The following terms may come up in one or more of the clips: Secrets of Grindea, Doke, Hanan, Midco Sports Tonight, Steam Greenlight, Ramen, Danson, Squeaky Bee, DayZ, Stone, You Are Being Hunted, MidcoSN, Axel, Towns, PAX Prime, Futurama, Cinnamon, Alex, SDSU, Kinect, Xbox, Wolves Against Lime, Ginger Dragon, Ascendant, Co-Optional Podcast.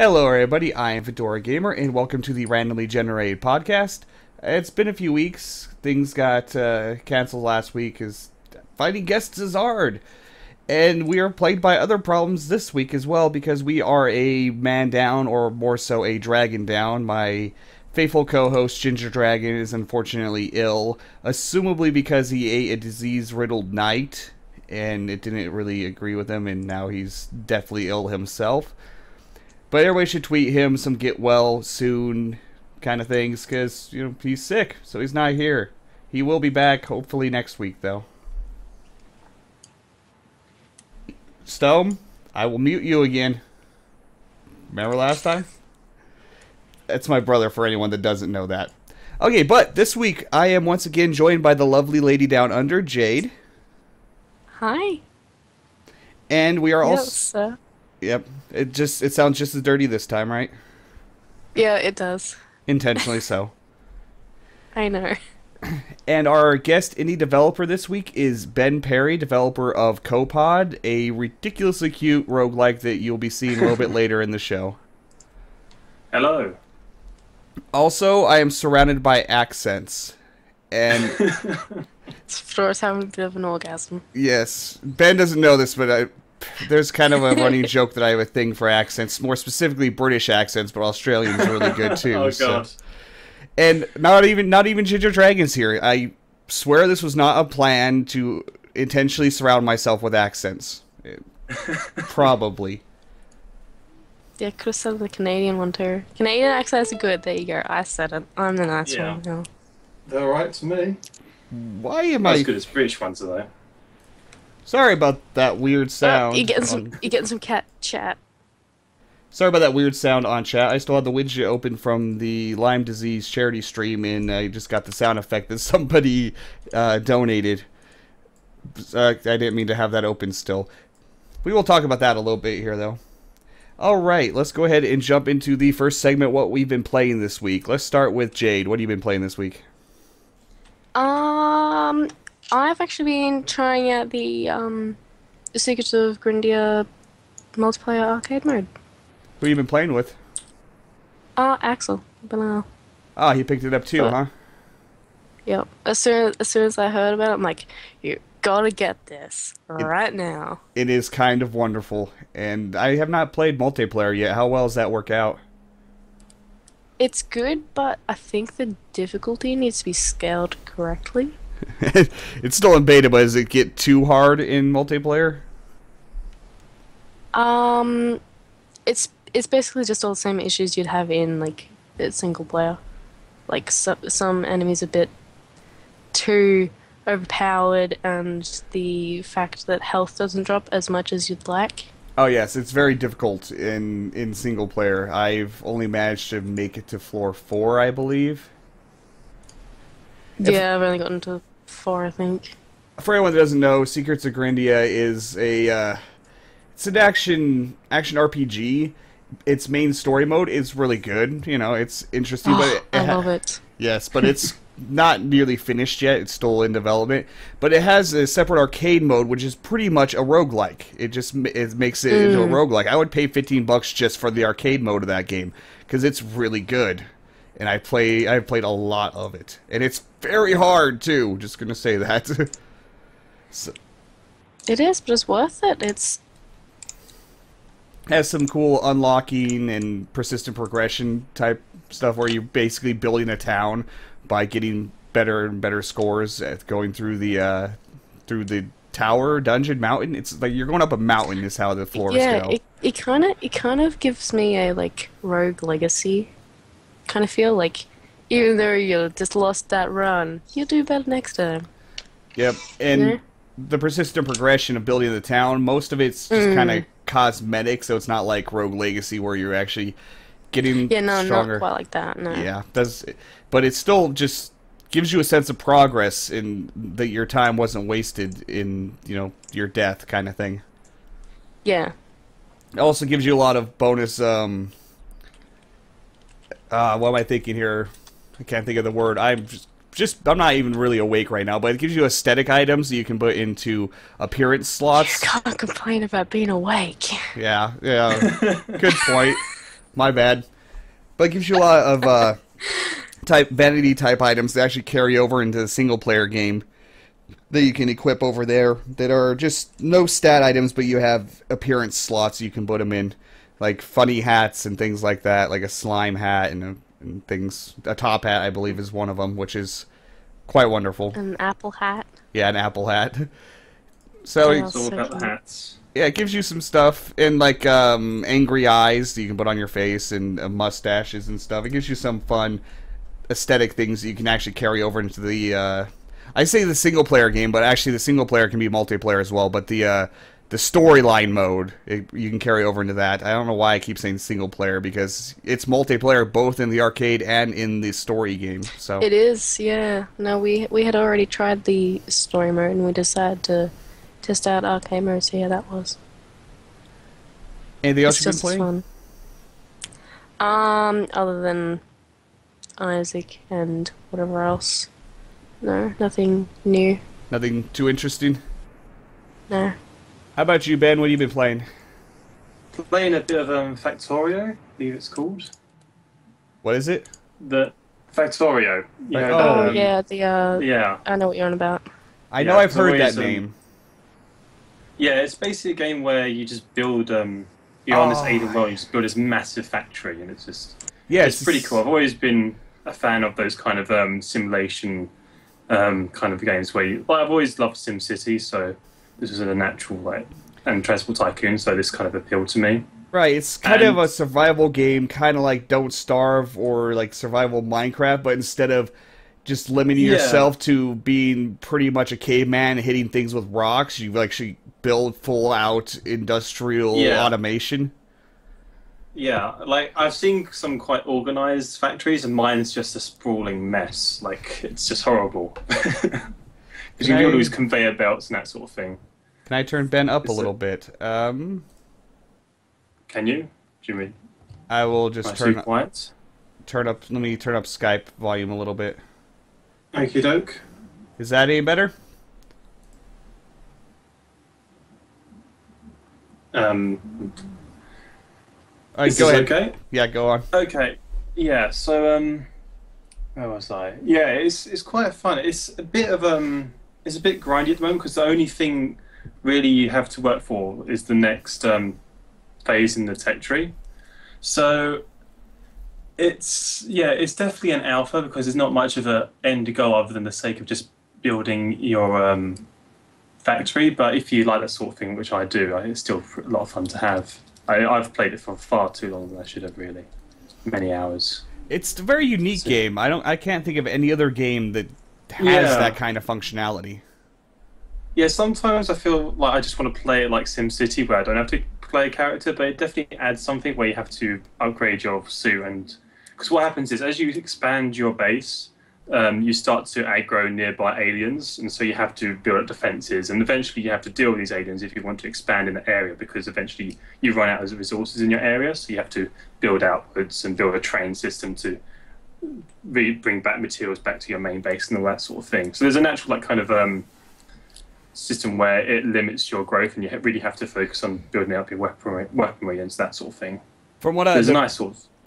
Hello everybody, I am Fedora Gamer, and welcome to the Randomly Generated Podcast. It's been a few weeks. Things got cancelled last week, as finding guests is hard. And we are plagued by other problems this week as well, because we are a man down, or more so a dragon down. My faithful co-host Ginger Dragon is unfortunately ill, assumably because he ate a disease-riddled night, and it didn't really agree with him, and now he's deathly ill himself. But everybody should tweet him some get well soon kind of things, because, you know, he's sick, so he's not here. He will be back, hopefully, next week, though. Stone, I will mute you again. Remember last time? That's my brother, for anyone that doesn't know that. Okay, but this week, I am once again joined by the lovely lady down under, Jade. Hi. And we are also... Yep. It sounds just as dirty this time, right? Yeah, it does. Intentionally so. I know. And our guest indie developer this week is Ben Perry, developer of Copod, a ridiculously cute roguelike that you'll be seeing a little bit later in the show. Hello. Also, I am surrounded by accents. And... Fedora's having a bit of an orgasm. Yes. Ben doesn't know this, but there's kind of a running joke that I have a thing for accents, more specifically British accents, but Australian's really good too. Oh, so. God. And not even Ginger Dragon's here. I swear this was not a plan to intentionally surround myself with accents. Probably. Yeah, could have said the Canadian one too. Canadian accents are good. There you go. I said it. I'm the nice one. Yeah. They're alright to me. Why am I... Not as good as British ones, though. Sorry about that weird sound. You're getting some cat chat. Sorry about that weird sound on chat. I still had the widget open from the Lyme disease charity stream, and I just got the sound effect that somebody donated. I didn't mean to have that open still. We will talk about that a little bit here, though. Alright, let's go ahead and jump into the first segment, what we've been playing this week. Let's start with Jade. What have you been playing this week? I've actually been trying out the Secrets of Grindea multiplayer arcade mode. Who have you been playing with? Axel. Banal. Oh, he picked it up too, huh? Yep. As soon as I heard about it, I'm like, you gotta get this right now. It is kind of wonderful, and I have not played multiplayer yet. How well does that work out? It's good, but I think the difficulty needs to be scaled correctly. It's still in beta, but does it get too hard in multiplayer? It's basically just all the same issues you'd have in like single player. Like some enemies a bit too overpowered, and the fact that health doesn't drop as much as you'd like. Oh yes, it's very difficult in single player. I've only managed to make it to floor 4, I believe. Yeah, I've only gotten to 4, I think. For anyone that doesn't know, Secrets of Grindea is an action RPG. Its main story mode is really good. You know, it's interesting, but I love it. Yes, but it's not nearly finished yet. It's still in development. But it has a separate arcade mode, which is pretty much a roguelike. It makes it into a roguelike. I would pay $15 just for the arcade mode of that game because it's really good. And I've played a lot of it, and it's very hard too. Just gonna say that. So, it is, but it's worth it. It's has some cool unlocking and persistent progression type stuff where you're basically building a town by getting better and better scores at going through the tower, dungeon, mountain. It's like you're going up a mountain is how the floors go. It kind of gives me a like Rogue Legacy kind of feel, like even though you just lost that run, you'll do better next time. Yep, and the persistent progression of building the town, most of it's just kind of cosmetic, so it's not like Rogue Legacy where you're actually getting stronger. Not quite like that. No. Yeah, but it still just gives you a sense of progress in that your time wasn't wasted in, you know, your death kind of thing. Yeah. It also gives you a lot of bonus. What am I thinking here? I can't think of the word. I'm not even really awake right now, but it gives you aesthetic items that you can put into appearance slots. You can't complain about being awake. Yeah. Good point. My bad. But it gives you a lot of vanity type items that actually carry over into the single player game that you can equip over there that are just no stat items, but you have appearance slots you can put them in, like funny hats and things like that, like a slime hat and things. A top hat, I believe, is one of them, which is quite wonderful. An apple hat. Yeah, an apple hat. So it's all about the hats. Yeah, it gives you some stuff, and like angry eyes that you can put on your face, and mustaches and stuff. It gives you some fun aesthetic things that you can actually carry over into the... I say the single-player game, but actually the single-player can be multiplayer as well, but the storyline mode, you can carry over into that. I don't know why I keep saying single-player, because it's multiplayer both in the arcade and in the story game. So it is, yeah. No, we had already tried the story mode, and we decided to... test out arcade mode, so yeah, that was. Anything else you've been playing? Other than Isaac and whatever else. No, nothing new. Nothing too interesting? No. How about you, Ben? What have you been playing? Playing a bit of Factorio, I believe it's called. What is it? The Factorio. You know, yeah. I know what you're on about. I know I've heard that name. Yeah, it's basically a game where you just build, you're on this alien world, you just build this massive factory, and it's just, it's pretty cool. I've always been a fan of those kind of simulation kind of games where you, well, I've always loved SimCity, so this is a natural, like, and Transport Tycoon, so this kind of appealed to me. Right, it's kind of a survival game, kind of like Don't Starve or like survival Minecraft, but instead of just limiting yourself to being pretty much a caveman, hitting things with rocks, you actually build full-out industrial automation. Yeah, like, I've seen some quite organized factories, and mine's just a sprawling mess. Like, it's just horrible. Because you can do all these conveyor belts and that sort of thing. Can I turn Ben up a little bit? Can you? Jimmy? I will just turn up... Let me turn up Skype volume a little bit. Okie doke. Is that any better? Is this okay? Yeah, go on. Okay. Yeah, so where was I? Yeah, it's quite fun. It's a bit of it's a bit grindy at the moment because the only thing really you have to work for is the next phase in the tech tree. So it's definitely an alpha because there's not much of an end to go other than the sake of just building your factory. But if you like that sort of thing, which I do, it's still a lot of fun to have. I've played it for far too long than I should have, really. Many hours. It's a very unique game. I can't think of any other game that has that kind of functionality. Yeah, sometimes I feel like I just want to play it like SimCity, where I don't have to play a character, but it definitely adds something where you have to upgrade your suit and... Because what happens is, as you expand your base, you start to aggro nearby aliens, and so you have to build up defenses, and eventually you have to deal with these aliens if you want to expand in the area, because eventually you run out of resources in your area, so you have to build outwards and build a train system to bring back materials back to your main base and all that sort of thing. So there's a natural, like, kind of system where it limits your growth, and you really have to focus on building up your weaponry and that sort of thing. From what I...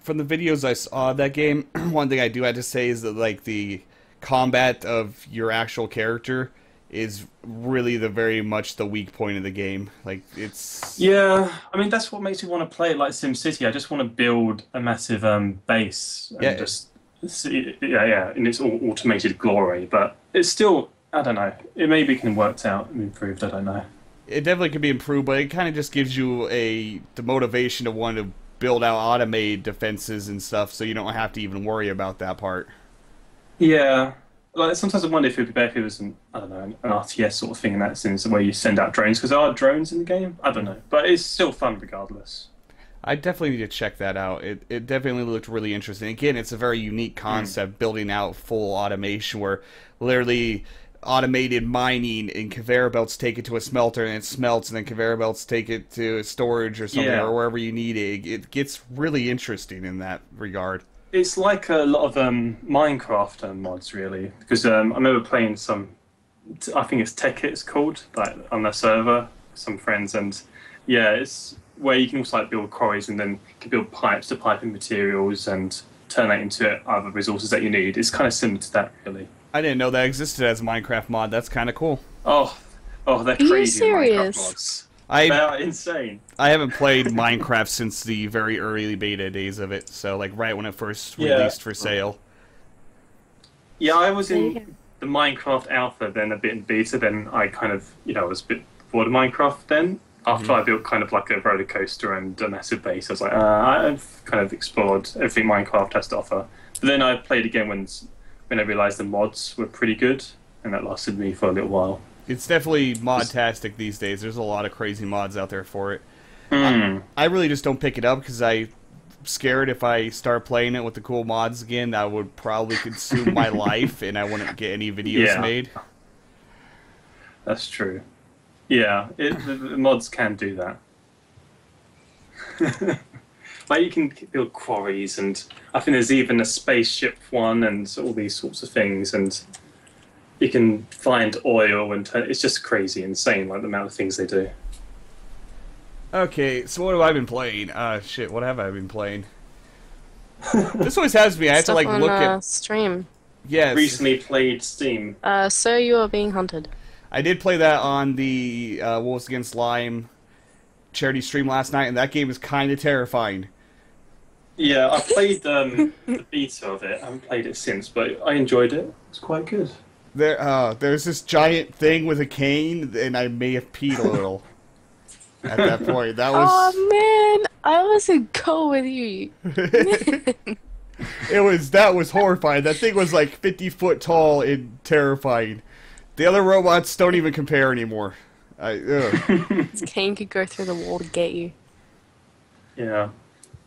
From the videos I saw of that game, one thing I do have to say is that, like, the combat of your actual character is really very much the weak point of the game. Like, it's... Yeah, I mean, that's what makes me want to play it like SimCity. I just want to build a massive base and just... in its all automated glory, but it's still... I don't know. It maybe can be worked out and improved, I don't know. It definitely could be improved, but it kind of just gives you the motivation to want to build out automated defenses and stuff, so you don't have to even worry about that part. Yeah, like sometimes I wonder if it would be better if it was an RTS sort of thing in that sense, where you send out drones, because there are drones in the game. I don't know, but it's still fun regardless. I definitely need to check that out. It definitely looked really interesting. Again, it's a very unique concept, building out full automation where literally automated mining and conveyor belts take it to a smelter, and it smelts, and then conveyor belts take it to storage or something, or wherever you need it. It gets really interesting in that regard. It's like a lot of Minecraft mods, really, because I remember playing some, I think it's Tech It, it's called, like, on their server, some friends, and yeah, it's where you can also like build quarries and then can build pipes to pipe in materials and turn that into other resources that you need. It's kind of similar to that, really. I didn't know that existed as a Minecraft mod. That's kind of cool. Oh, they're crazy. Are you serious? Minecraft mods. They are insane. I haven't played Minecraft since the very early beta days of it, so like right when it first released for sale. Yeah, I was in the Minecraft alpha, then a bit in beta, then I kind of, you know, I was a bit bored of Minecraft then. After I built kind of like a roller coaster and a massive base, I was like, I've kind of explored everything Minecraft has to offer. But then I played again when I realized the mods were pretty good, and that lasted me for a little while. It's definitely mod-tastic these days. There's a lot of crazy mods out there for it. I really just don't pick it up because I'm scared if I start playing it with the cool mods again, that would probably consume my life and I wouldn't get any videos made. That's true. Yeah, the mods can do that. Like you can build quarries, and I think there's even a spaceship one and all these sorts of things, and you can find oil and it's just crazy, insane, like the amount of things they do. Okay, so what have I been playing? Shit, what have I been playing? This always has me. I have to like look at stream. Yes. Recently played Steam. So you are being hunted. I did play that on the Wolves Against Lime charity stream last night, and that game is kind of terrifying. Yeah, I played the beta of it. I haven't played it since, but I enjoyed it. It's quite good. There's this giant thing with a cane, and I may have peed a little at that point. That was. Oh man, I wasn't cool with you. That was horrifying. That thing was like 50 foot tall and terrifying. The other robots don't even compare anymore. This cane could go through the wall to get you. Yeah.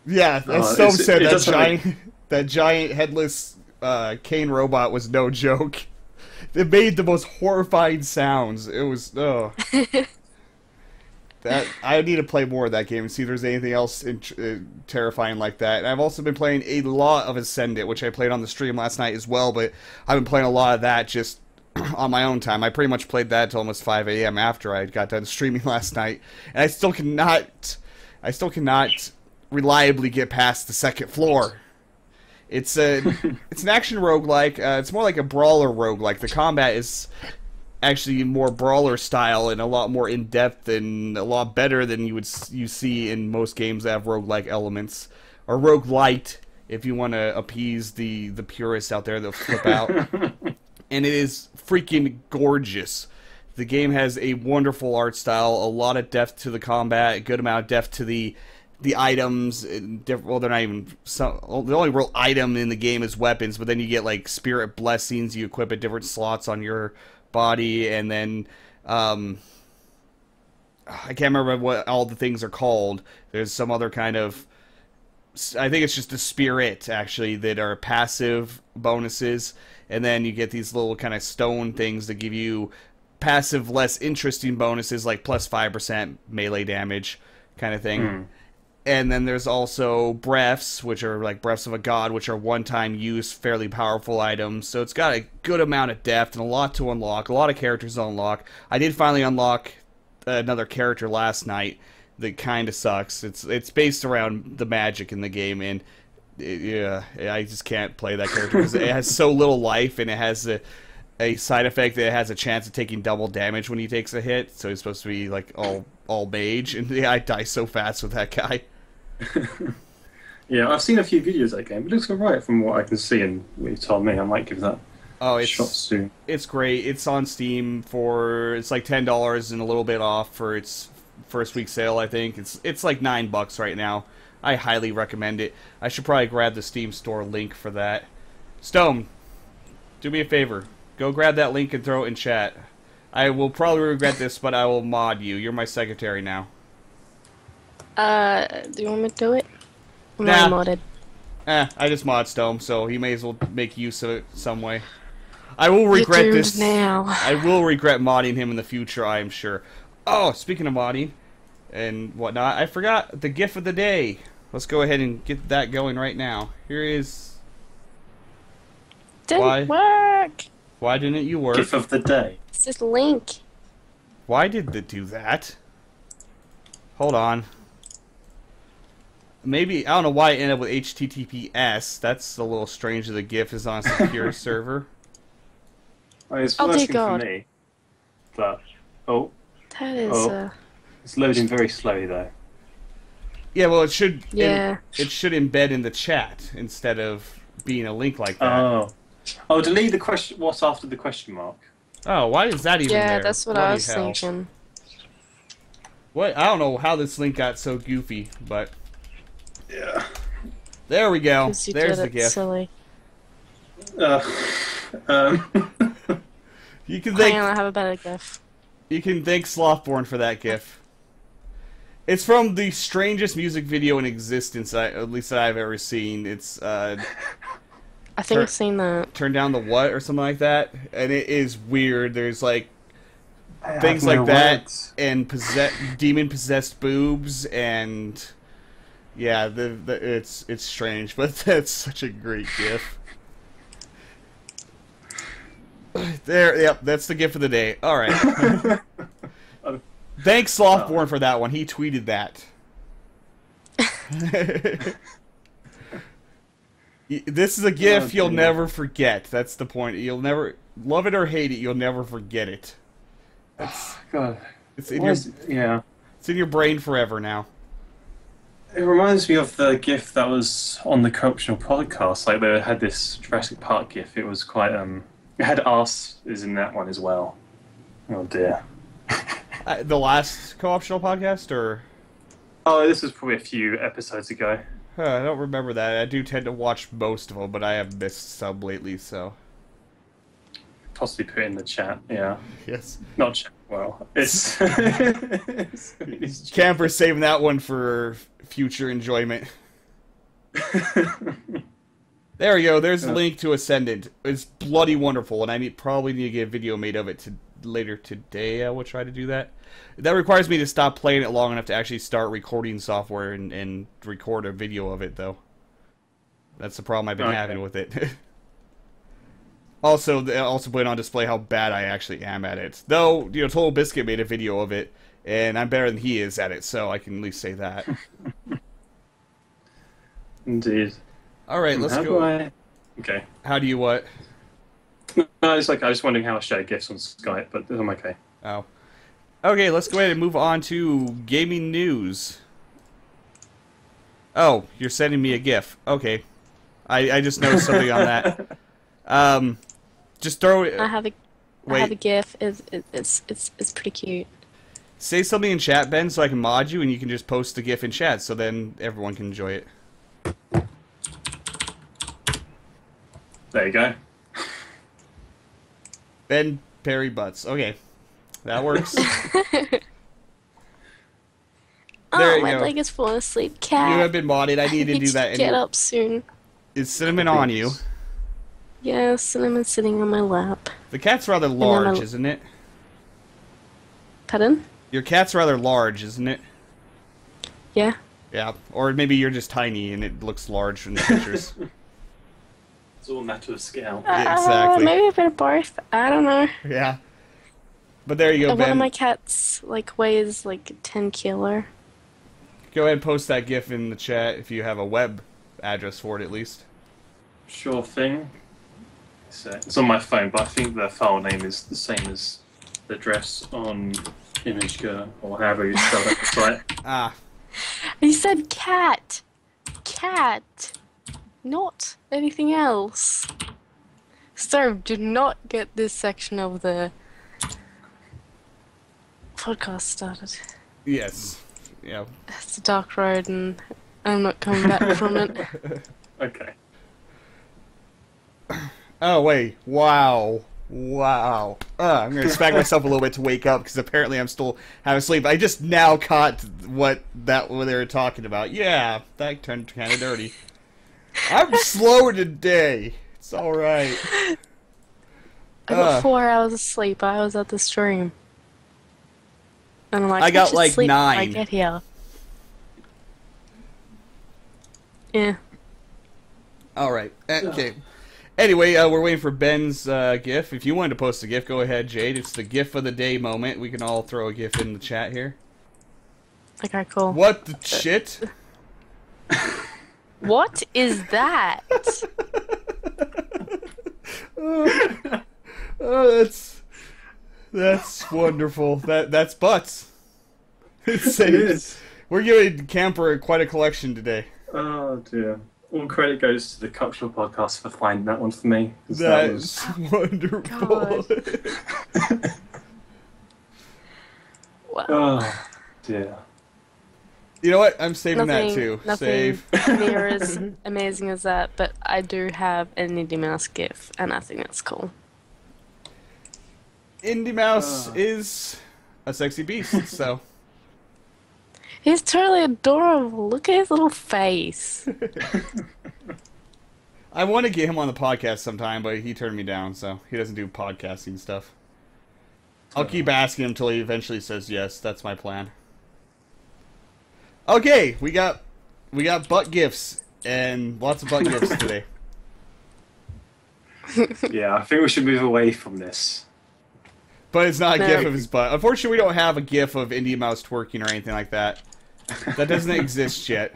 Yeah, as Stone said, that giant headless cane robot was no joke. It made the most horrifying sounds. It was I need to play more of that game and see if there's anything else terrifying like that. And I've also been playing a lot of Ascendant, which I played on the stream last night as well. But I've been playing a lot of that just on my own time. I pretty much played that till almost 5 a.m. after I got done streaming last night, and I still cannot reliably get past the second floor. It's an action roguelike. It's more like a brawler roguelike. The combat is actually more brawler style and a lot more in depth and a lot better than you see in most games that have roguelike elements, or roguelite if you want to appease the purists out there that'll flip out. And it is freaking gorgeous. The game has a wonderful art style, a lot of depth to the combat, a good amount of depth to the items. Well, they're not even... the only real item in the game is weapons, but then you get, like, spirit blessings you equip at different slots on your body, and then... I can't remember what all the things are called. There's some other kind of... I think it's just the spirit, actually, that are passive bonuses. And then you get these little kind of stone things that give you passive, less interesting bonuses, like plus 5% melee damage kind of thing. And then there's also breaths, which are like breaths of a god, which are one-time use, fairly powerful items. So it's got a good amount of depth and a lot to unlock, a lot of characters to unlock. I did finally unlock another character last night that kind of sucks. It's based around the magic in the game, and... yeah, I just can't play that character because it has so little life, and it has a side effect that it has a chance of taking double damage when he takes a hit. So he's supposed to be like all mage, and yeah, I die so fast with that guy. Yeah, I've seen a few videos of that game. It looks alright from what I can see, and what you told me, I might give that a shot soon. It's great. It's on Steam for it's like $10 and a little bit off for its first week sale. I think it's like $9 right now. I highly recommend it. I should probably grab the Steam store link for that. Stone, do me a favor. Go grab that link and throw it in chat. I will probably regret this, but I will mod you. You're my secretary now. Do you want me to do it? I'm modded. I just mod Stone, so he may as well make use of it some way. I will regret this now. I will regret modding him in the future, I am sure. Oh, speaking of modding and whatnot, I forgot the GIF of the day. Let's go ahead and get that going right now. Here is... Didn't work! Why didn't you work? GIF of the day. It's this link. Why did they do that? Hold on. Maybe, I don't know why it ended up with HTTPS. That's a little strange that the GIF is on a secure server. Oh, it's working for me. But, oh. That is, it's loading very slowly, though. Yeah, well, it should, yeah. It should embed in the chat instead of being a link like that. Oh. Oh, delete the question, what's after the question mark? Oh, why is that even there? Yeah, that's what I was thinking. What? I don't know how this link got so goofy, but... Yeah. There we go. There's the GIF. Silly. You can thank. Hang on, I have a better GIF. You can thank Slothborn for that GIF. It's from the strangest music video in existence, at least that I've ever seen. It's I think I've seen that. Turn down the what or something like that, and it is weird. There's like things like that, and demon possessed boobs, and yeah, it's strange, but that's such a great GIF. There, yep, that's the GIF of the day. All right. Thanks, Slothborn, for that one. He tweeted that. This is a GIF you'll never forget. That's the point. You'll never love it or hate it. You'll never forget it. That's, God, it's in it's in your brain forever now. It reminds me of the GIF that was on the Co-Optional Podcast. Like they had this Jurassic Park GIF. It was quite It had arse is in that one as well. Oh dear. The last Co-Optional Podcast, or? Oh, this was probably a few episodes ago. Huh, I don't remember that. I do tend to watch most of them, but I have missed some lately, so. Possibly put it in the chat, yeah. Yes. Not chat, well. It's... it's Camper's saving that one for future enjoyment. There we go, there's a link to Ascendant. It's bloody wonderful, and I probably need to get a video made of it later today. I will try to do that. That requires me to stop playing it long enough to actually start recording software and record a video of it, though. That's the problem I've been having with it. Also, they also put on display how bad I actually am at it. Though, you know, Total Biscuit made a video of it, and I'm better than he is at it, so I can at least say that. Indeed. All right, let's go. Okay. How do you what? No, it's like I was wondering how I share GIFs on Skype, but I'm okay. Oh. Okay, let's go ahead and move on to gaming news. Oh, you're sending me a GIF. Okay. I just noticed something on that. Just throw it. I have a GIF. It's pretty cute. Say something in chat, Ben, so I can mod you, and you can just post the GIF in chat, so then everyone can enjoy it. There you go. Ben Perry butts. Okay, that works. Oh, my leg is falling asleep. Cat. You have been modded. I need to do that. Get up soon. Is Cinnamon on you? Yeah, Cinnamon's sitting on my lap. The cat's rather large, isn't it? Pardon? Your cat's rather large, isn't it? Yeah. Yeah, or maybe you're just tiny and it looks large from the pictures. It's all a matter of scale. Exactly. Maybe a bit of both. I don't know. Yeah. But there you go, Ben. One of my cats weighs 10 kilo. Go ahead and post that GIF in the chat if you have a web address for it at least. Sure thing. It's on my phone, but I think the file name is the same as the address on ImageGo or however you spell that site. Ah. You said cat. Cat. Not anything else. So, do not get this section of the podcast started. Yes. Yeah. It's a dark road and I'm not coming back from it. Okay. Oh, wait. Wow. Wow. I'm going to smack myself a little bit to wake up because apparently I'm still having sleep. I just now caught what they were talking about. Yeah, that turned kind of dirty. I'm slower today. It's alright. I got 4 hours of sleep. I was at the stream. And I'm like, I got like 9. I get here. Yeah. Alright. Okay. So. Anyway, we're waiting for Ben's GIF. If you wanted to post a GIF, go ahead, Jade. It's the GIF of the day moment. We can all throw a GIF in the chat here. Okay, cool. What the shit? What is that? Oh, that's wonderful. That's Butts. It is. We're giving Camper quite a collection today. Oh dear. All credit goes to the Co-Optional Podcast for finding that one for me. That was wonderful. Wow. Oh dear. You know what? I'm saving that too. Nothing near as amazing as that, but I do have an Indie Mouse GIF, and I think that's cool. Indie Mouse is a sexy beast, so. He's totally adorable. Look at his little face. I want to get him on the podcast sometime, but he turned me down, so he doesn't do podcasting stuff. I'll keep asking him until he eventually says yes. That's my plan. Okay, we got butt gifts and lots of butt gifts today. Yeah, I think we should move away from this. But it's not a gif of his butt. Unfortunately, we don't have a gif of Indie Mouse twerking or anything like that. That doesn't exist yet.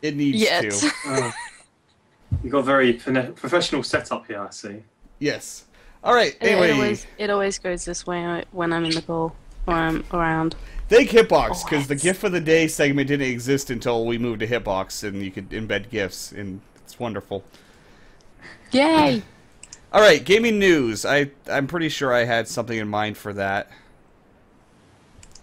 It needs to. You got a very professional setup here, I see. Yes. All right. Anyway, it always goes this way when I'm in the pool or I'm around. Thank Hitbox, because the GIF of the Day segment didn't exist until we moved to Hitbox, and you could embed GIFs, and it's wonderful. Yay! Alright, gaming news. I'm pretty sure I had something in mind for that.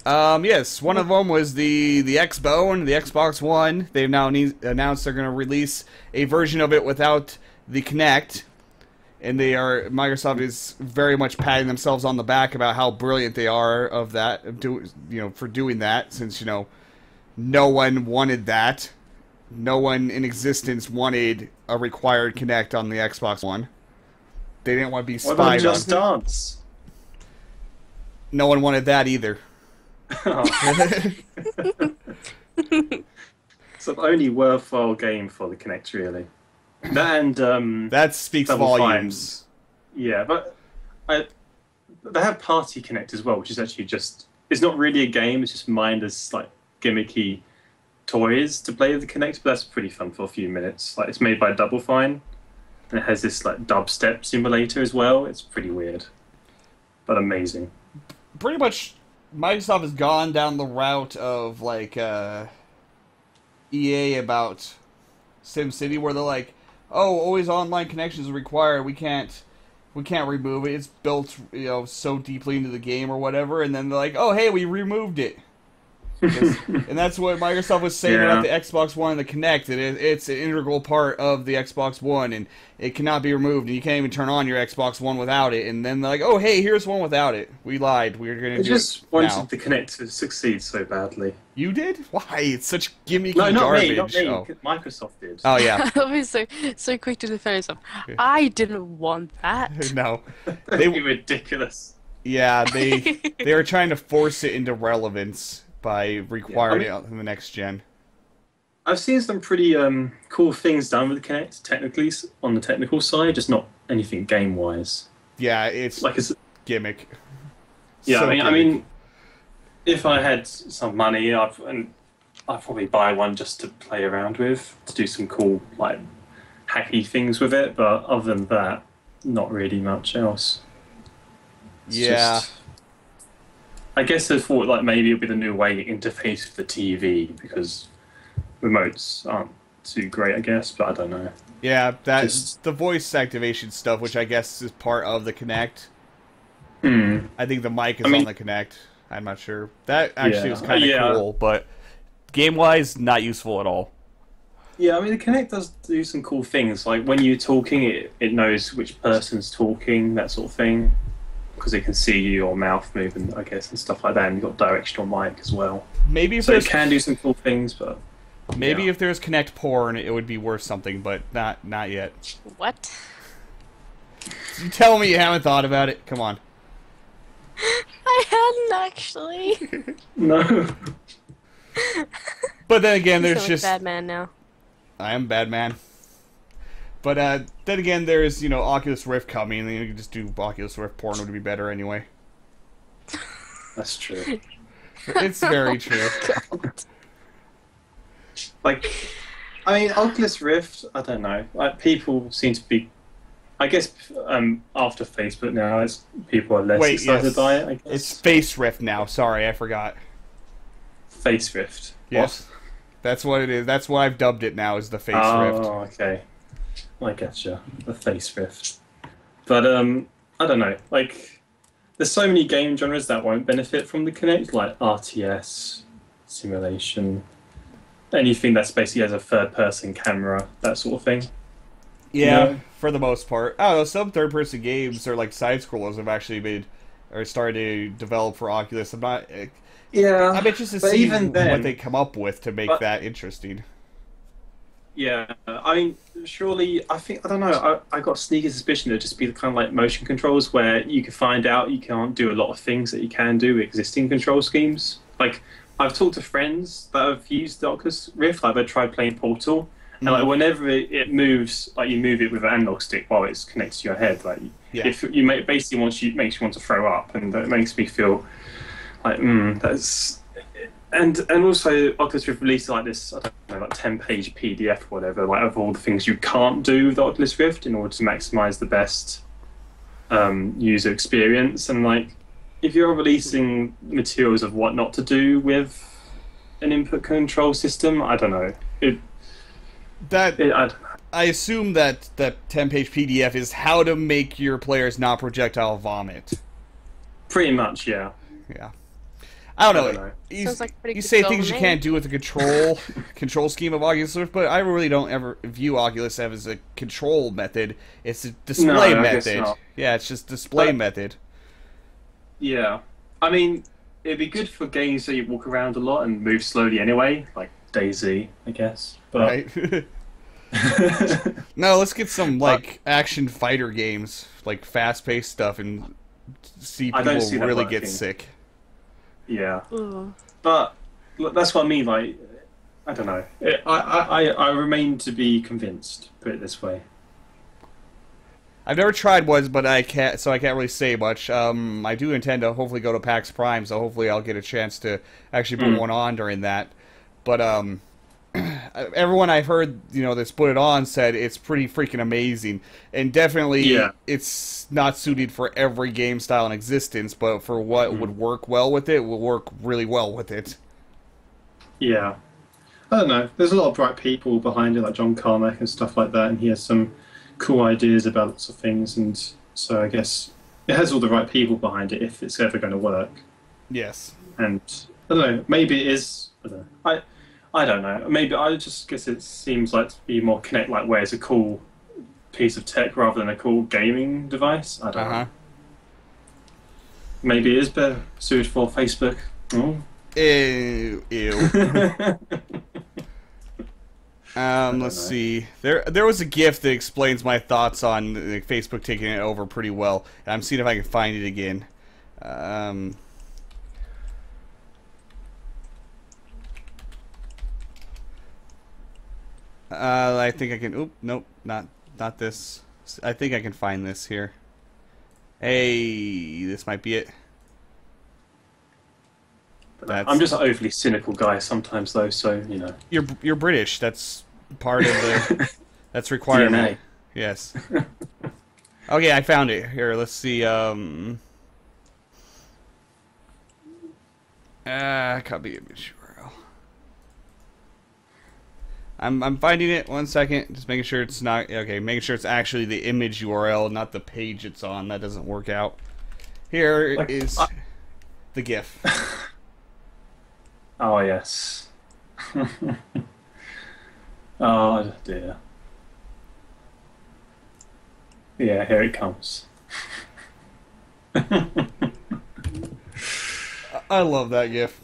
Yes, one of them was the Xbox and the Xbox One. They've now announced they're going to release a version of it without the Kinect. And Microsoft is very much patting themselves on the back about how brilliant they are of that, for doing that, since no one wanted that, no one in existence wanted a required Kinect on the Xbox One. They didn't want to be spied on. What about Just Dance? No one wanted that either. Oh. It's the only worthwhile game for the Kinect, really. That and that speaks volumes. Yeah, but they have Party Kinect as well, which is actually just—it's not really a game. It's just mindless, like gimmicky toys to play with the Kinect. But that's pretty fun for a few minutes. Like it's made by Double Fine, and it has this like dubstep simulator as well. It's pretty weird, but amazing. Pretty much, Microsoft has gone down the route of like EA about SimCity, where they're like, oh, always online connections required. We can't remove it. It's built, so deeply into the game or whatever. And then they're like, oh, hey, we removed it. And that's what Microsoft was saying about the Xbox One and the Kinect. It's an integral part of the Xbox One, and it cannot be removed. And you can't even turn on your Xbox One without it. And then they're like, oh, hey, here's one without it. We lied. We were going to do it. I just wanted the Kinect to succeed so badly. You did? Why? It's such gimmicky garbage. Not me. Microsoft did. Oh yeah. I'll be so quick to defend yourself. I didn't want that. No, they were ridiculous. Yeah, they were trying to force it into relevance by requiring it in the next gen. I've seen some pretty cool things done with the Kinect, technically, on the technical side, just not anything game-wise. Yeah, it's like a gimmick. Yeah, so I mean, if I had some money, I'd probably buy one just to play around with, to do some cool, like, hacky things with it. But other than that, not really much else. It's just, I guess I thought like maybe it'll be the new way you interface with the TV, because remotes aren't too great, I guess, but I don't know. Yeah, that's the voice activation stuff, which I guess is part of the Kinect. Mm. I think the mic is on the Kinect. I'm not sure. That actually was kind of cool, but game-wise, not useful at all. Yeah, I mean, the Kinect does do some cool things. Like when you're talking, it knows which person's talking, that sort of thing, because it can see your mouth moving, I guess, and stuff like that, and you've got directional mic as well. So it can do some cool things, but maybe if there's Kinect porn, it would be worth something, but not yet. What? You tell me you haven't thought about it. Come on. I hadn't, actually. No. But then again, there's just Batman now. I am Batman. But then again, there's Oculus Rift coming, and you can just do Oculus Rift porn. Would be better anyway. That's true. It's very true. Like, I mean, Oculus Rift, I don't know. Like, people seem to be, I guess, after Facebook now, it's, people are less excited by it, I guess. It's Face Rift now. Sorry, I forgot. Face Rift. Yes. What? That's what it is. That's what I've dubbed it now, is the Face Rift. Oh, okay. I getcha. The Face Rift. But, I don't know. Like, there's so many game genres that won't benefit from the Kinect, like RTS, simulation, anything that's basically has a third-person camera, that sort of thing. Yeah, you know? For the most part. Oh, some third-person games or, like, side-scrollers have actually made, or started to develop for Oculus. I'm not... Yeah, I'm interested to see even then, what they come up with to make that interesting. Yeah, I mean, surely, I think, I don't know, I got a sneaky suspicion it would just be kind of like motion controls where you can find out you can't do a lot of things that you can do with existing control schemes. Like, I've talked to friends that have used the Oculus Rift, like they've tried playing Portal, and like whenever it moves, like you move it with an analog stick while it's connected to your head. Like, if you make, basically makes you want to throw up, and that makes me feel... Like, that's... And also, Oculus Rift released, like, this, I don't know, like, 10-page PDF or whatever, like, of all the things you can't do with Oculus Rift in order to maximise the best user experience. And, like, if you're releasing materials of what not to do with an input control system, I don't know. I don't know. I assume that that 10-page PDF is how to make your players not projectile vomit. Pretty much, yeah. Yeah. I don't know. You say things you can't do with the control scheme of Oculus Rift, but I really don't ever view Oculus as a control method. It's a display method. Yeah, it's just display method. Yeah, I mean, it'd be good for games that you walk around a lot and move slowly anyway, like DayZ, I guess. But... Right. No, let's get some like action fighter games, like fast-paced stuff, and see people really get sick. Yeah, but look, that's what I mean. Like, I don't know. I remain to be convinced. Put it this way. I've never tried ones, but I can't. So I can't really say much. I do intend to hopefully go to PAX Prime, so hopefully I'll get a chance to actually put one on during that. But everyone I've heard, you know, that's put it on said it's pretty freaking amazing, and definitely it's not suited for every game style in existence, but for what would work well with it, will work really well with it. Yeah. I don't know. There's a lot of bright people behind it, like John Carmack and stuff like that, and he has some cool ideas about lots of things, and so I guess it has all the right people behind it if it's ever going to work. Yes. And, I don't know, maybe it is... I don't know. I don't know. Maybe I just guess it seems like to be more Kinect, like where it's a cool piece of tech rather than a cool gaming device. I don't know. Maybe it is better suited for Facebook. Oh. Ew. Let's see. There was a GIF that explains my thoughts on Facebook taking it over pretty well. And I'm seeing if I can find it again. I think I can. Oop, nope, not this. I think I can find this here. Hey, this might be it. I'm just an overly cynical guy sometimes, though. So you know. You're British. That's part of the. That's requirement. DNA. Yes. Okay, I found it. Here, let's see. Copy image. I'm finding it. 1 second, just making sure it's not okay. Making sure it's actually the image URL, not the page it's on. That doesn't work out. Here is the GIF. Oh yes. Oh dear. Yeah, here it comes. I love that GIF.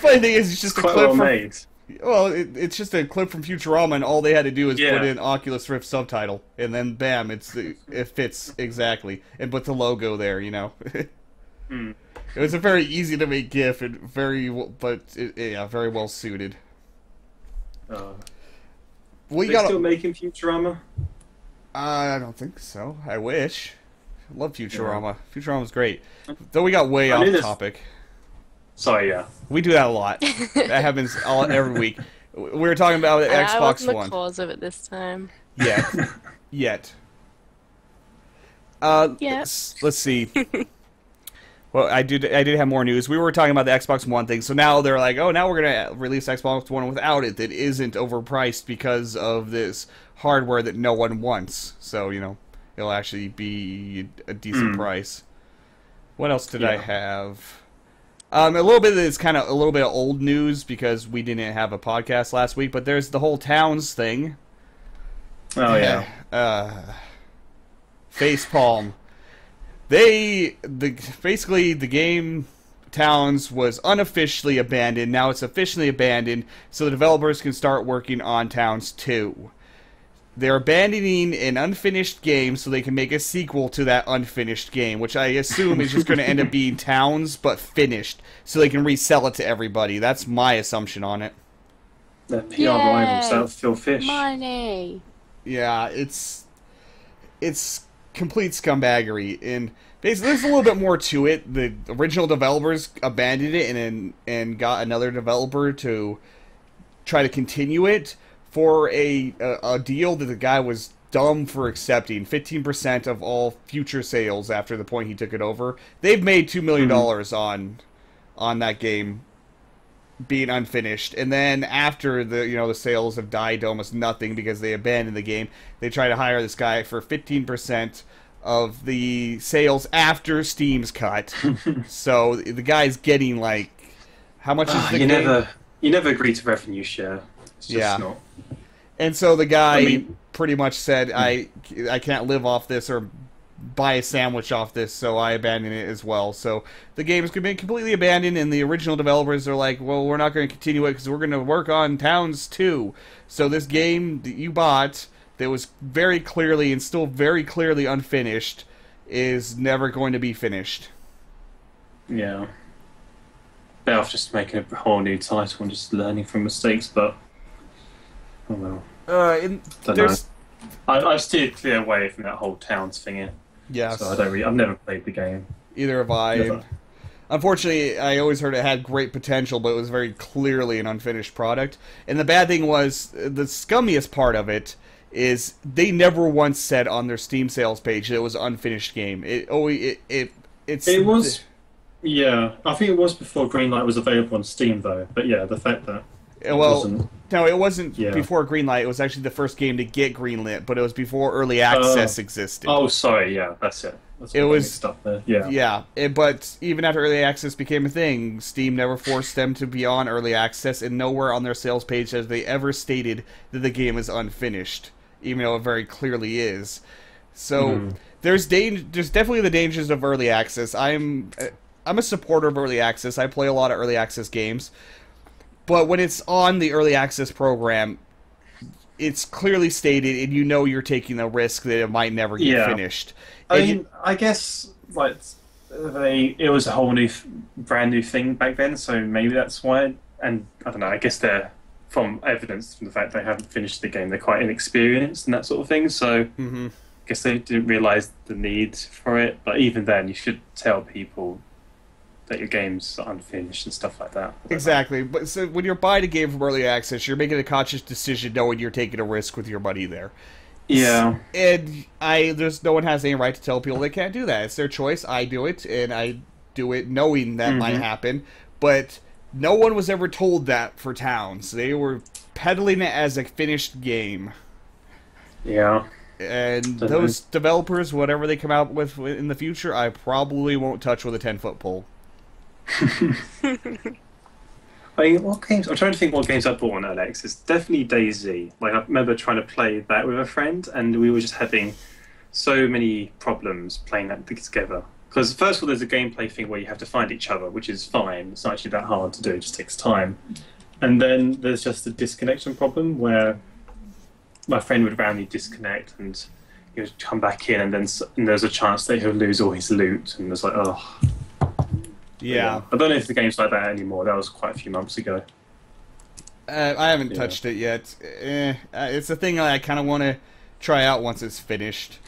Funny thing is, it's just quite a clip well made. Well, it's just a clip from Futurama, and all they had to do is put in Oculus Rift subtitle, and then bam, it fits exactly. And put the logo there, you know. It was a very easy to make GIF, and very well suited. Are they still making Futurama? I don't think so. I wish. I love Futurama. Yeah. Futurama's great. Though we got way off topic. Sorry, yeah. We do that a lot. That happens every week. We were talking about the Xbox One. I wasn't the cause of it this time. Yet. Yet. Let's see. Well, I did have more news. We were talking about the Xbox One thing, so now they're like, oh, now we're going to release Xbox One without it that isn't overpriced because of this hardware that no one wants. So, you know, it'll actually be a decent price. What else did I have? A little bit that's kind of a little bit of old news because we didn't have a podcast last week, but there's the whole Towns thing. Oh, yeah. Facepalm. Basically, the game Towns was unofficially abandoned. Now it's officially abandoned, so the developers can start working on Towns 2. They're abandoning an unfinished game so they can make a sequel to that unfinished game, which I assume is just going to end up being Towns, but finished, so they can resell it to everybody. That's my assumption on it. That PR rival Phil Fish. Money. Yeah, it's complete scumbaggery, and basically there's a little bit more to it. The original developers abandoned it and got another developer to try to continue it for a deal that the guy was dumb for accepting. 15% of all future sales after the point he took it over. They've made $2 million on that game being unfinished, and then after the sales have died to almost nothing because they abandoned the game, they try to hire this guy for 15% of the sales after Steam's cut. So the guy's getting like, how much is the game? You never agree to revenue share. It's just not. And so the guy pretty much said, "I can't live off this or buy a sandwich off this, so I abandon it as well." So the game is completely abandoned, and the original developers are like, well, we're not going to continue it because we're going to work on Towns 2. So this game that you bought that was very clearly and still very clearly unfinished is never going to be finished. Yeah. Better off just making a whole new title and just learning from mistakes, but oh well. I've steered clear away from that whole Towns thing here. Yes. So I've never played the game. Either have I. Never. Unfortunately, I always heard it had great potential, but it was very clearly an unfinished product. And the bad thing was, the scummiest part of it is they never once said on their Steam sales page that it was an unfinished game. It was. Yeah, I think it was before Greenlight was available on Steam, though. But yeah, the fact that it wasn't before Greenlight. It was actually the first game to get greenlit, but it was before early access existed. Oh, sorry, yeah, that's it. That's it was stuff there. But even after early access became a thing, Steam never forced them to be on early access, and nowhere on their sales page has they ever stated that the game is unfinished, even though it very clearly is. So there's definitely the dangers of early access. I'm a supporter of early access. I play a lot of early access games. But when it's on the early access program, it's clearly stated, and you know you're taking the risk that it might never get finished. I guess it was a whole new, brand new thing back then, so maybe that's why. And I don't know. I guess they're from evidence from the fact they haven't finished the game. They're quite inexperienced and that sort of thing. So I guess they didn't realize the need for it. But even then, you should tell people that your game's unfinished and stuff like that. Exactly. But so when you're buying a game from early access, you're making a conscious decision knowing you're taking a risk with your money there. Yeah. And no one has any right to tell people they can't do that. It's their choice. I do it, and I do it knowing that might happen. But no one was ever told that for Towns. They were peddling it as a finished game. Yeah. And those developers, whatever they come out with in the future, I probably won't touch with a 10-foot pole. I'm trying to think what games I bought on Alex. It's definitely DayZ. Like, I remember trying to play that with a friend, and we were just having so many problems playing that together. Because first of all, there's a gameplay thing where you have to find each other, which is fine. It's not actually that hard to do. It just takes time. And then there's just the disconnection problem where my friend would randomly disconnect, and he would come back in, and there's a chance that he'll lose all his loot, and it's like, oh. Yeah. I don't know if the game's like that anymore. That was quite a few months ago. I haven't touched it yet. It's a thing I kind of want to try out once it's finished.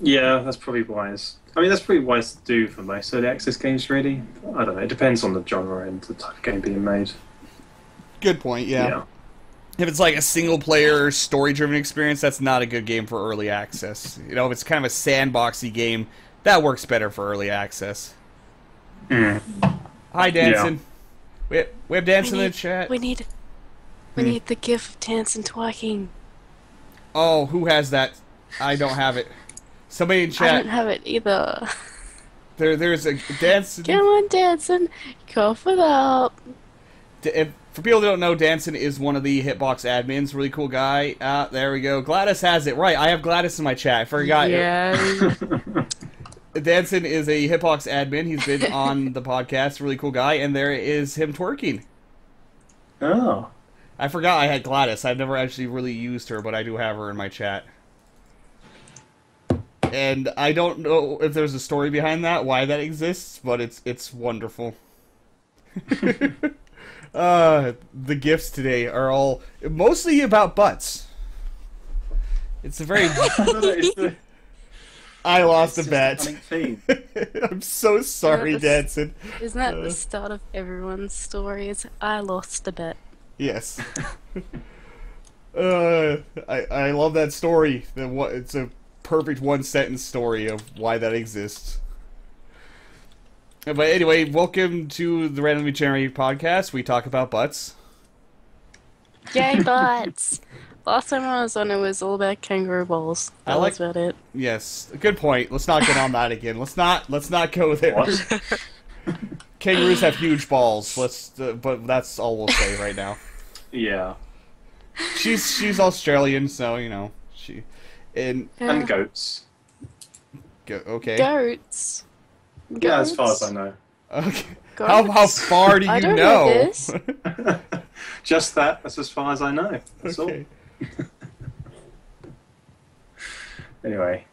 Yeah, that's probably wise. I mean, that's pretty wise to do for most early access games, really. I don't know. It depends on the genre and the type of game being made. Good point, yeah. If it's like a single-player, story-driven experience, that's not a good game for early access. You know, if it's kind of a sandboxy game, that works better for early access. Mm. Hi, Danson. Yeah. We have Danson in the chat. We need the gif of Danson talking. Oh, who has that? I don't have it. Somebody in chat. I don't have it either. There's a Danson. Come on, Danson. Cough it up. For people that don't know, Danson is one of the Hitbox admins. Really cool guy. There we go. Gladys has it. Right, I have Gladys in my chat. I forgot. Yeah. Danson is a Hitbox admin. He's been on the podcast. Really cool guy. And there is him twerking. Oh. I forgot I had Gladys. I've never actually really used her, but I do have her in my chat. And I don't know if there's a story behind that, why that exists, but it's wonderful. The gifts today are all mostly about butts. It's a very... I lost a bet. I'm so sorry, Danson. Isn't that the start of everyone's story? It's, I lost a bet. Yes. I love that story. It's a perfect one-sentence story of why that exists. But anyway, welcome to the Randomly Generated Podcast. We talk about butts. Yay, butts! Last time I was on, it was all about kangaroo balls. That was about it. Yes, good point. Let's not get on that again. Let's not go there. What? Kangaroos have huge balls. But that's all we'll say right now. Yeah. She's Australian, so you know she. And goats. Okay. Goats. Goats? Yeah, as far as I know. Okay. How far do you know? This. Just that. That's as far as I know. That's all. Anyway.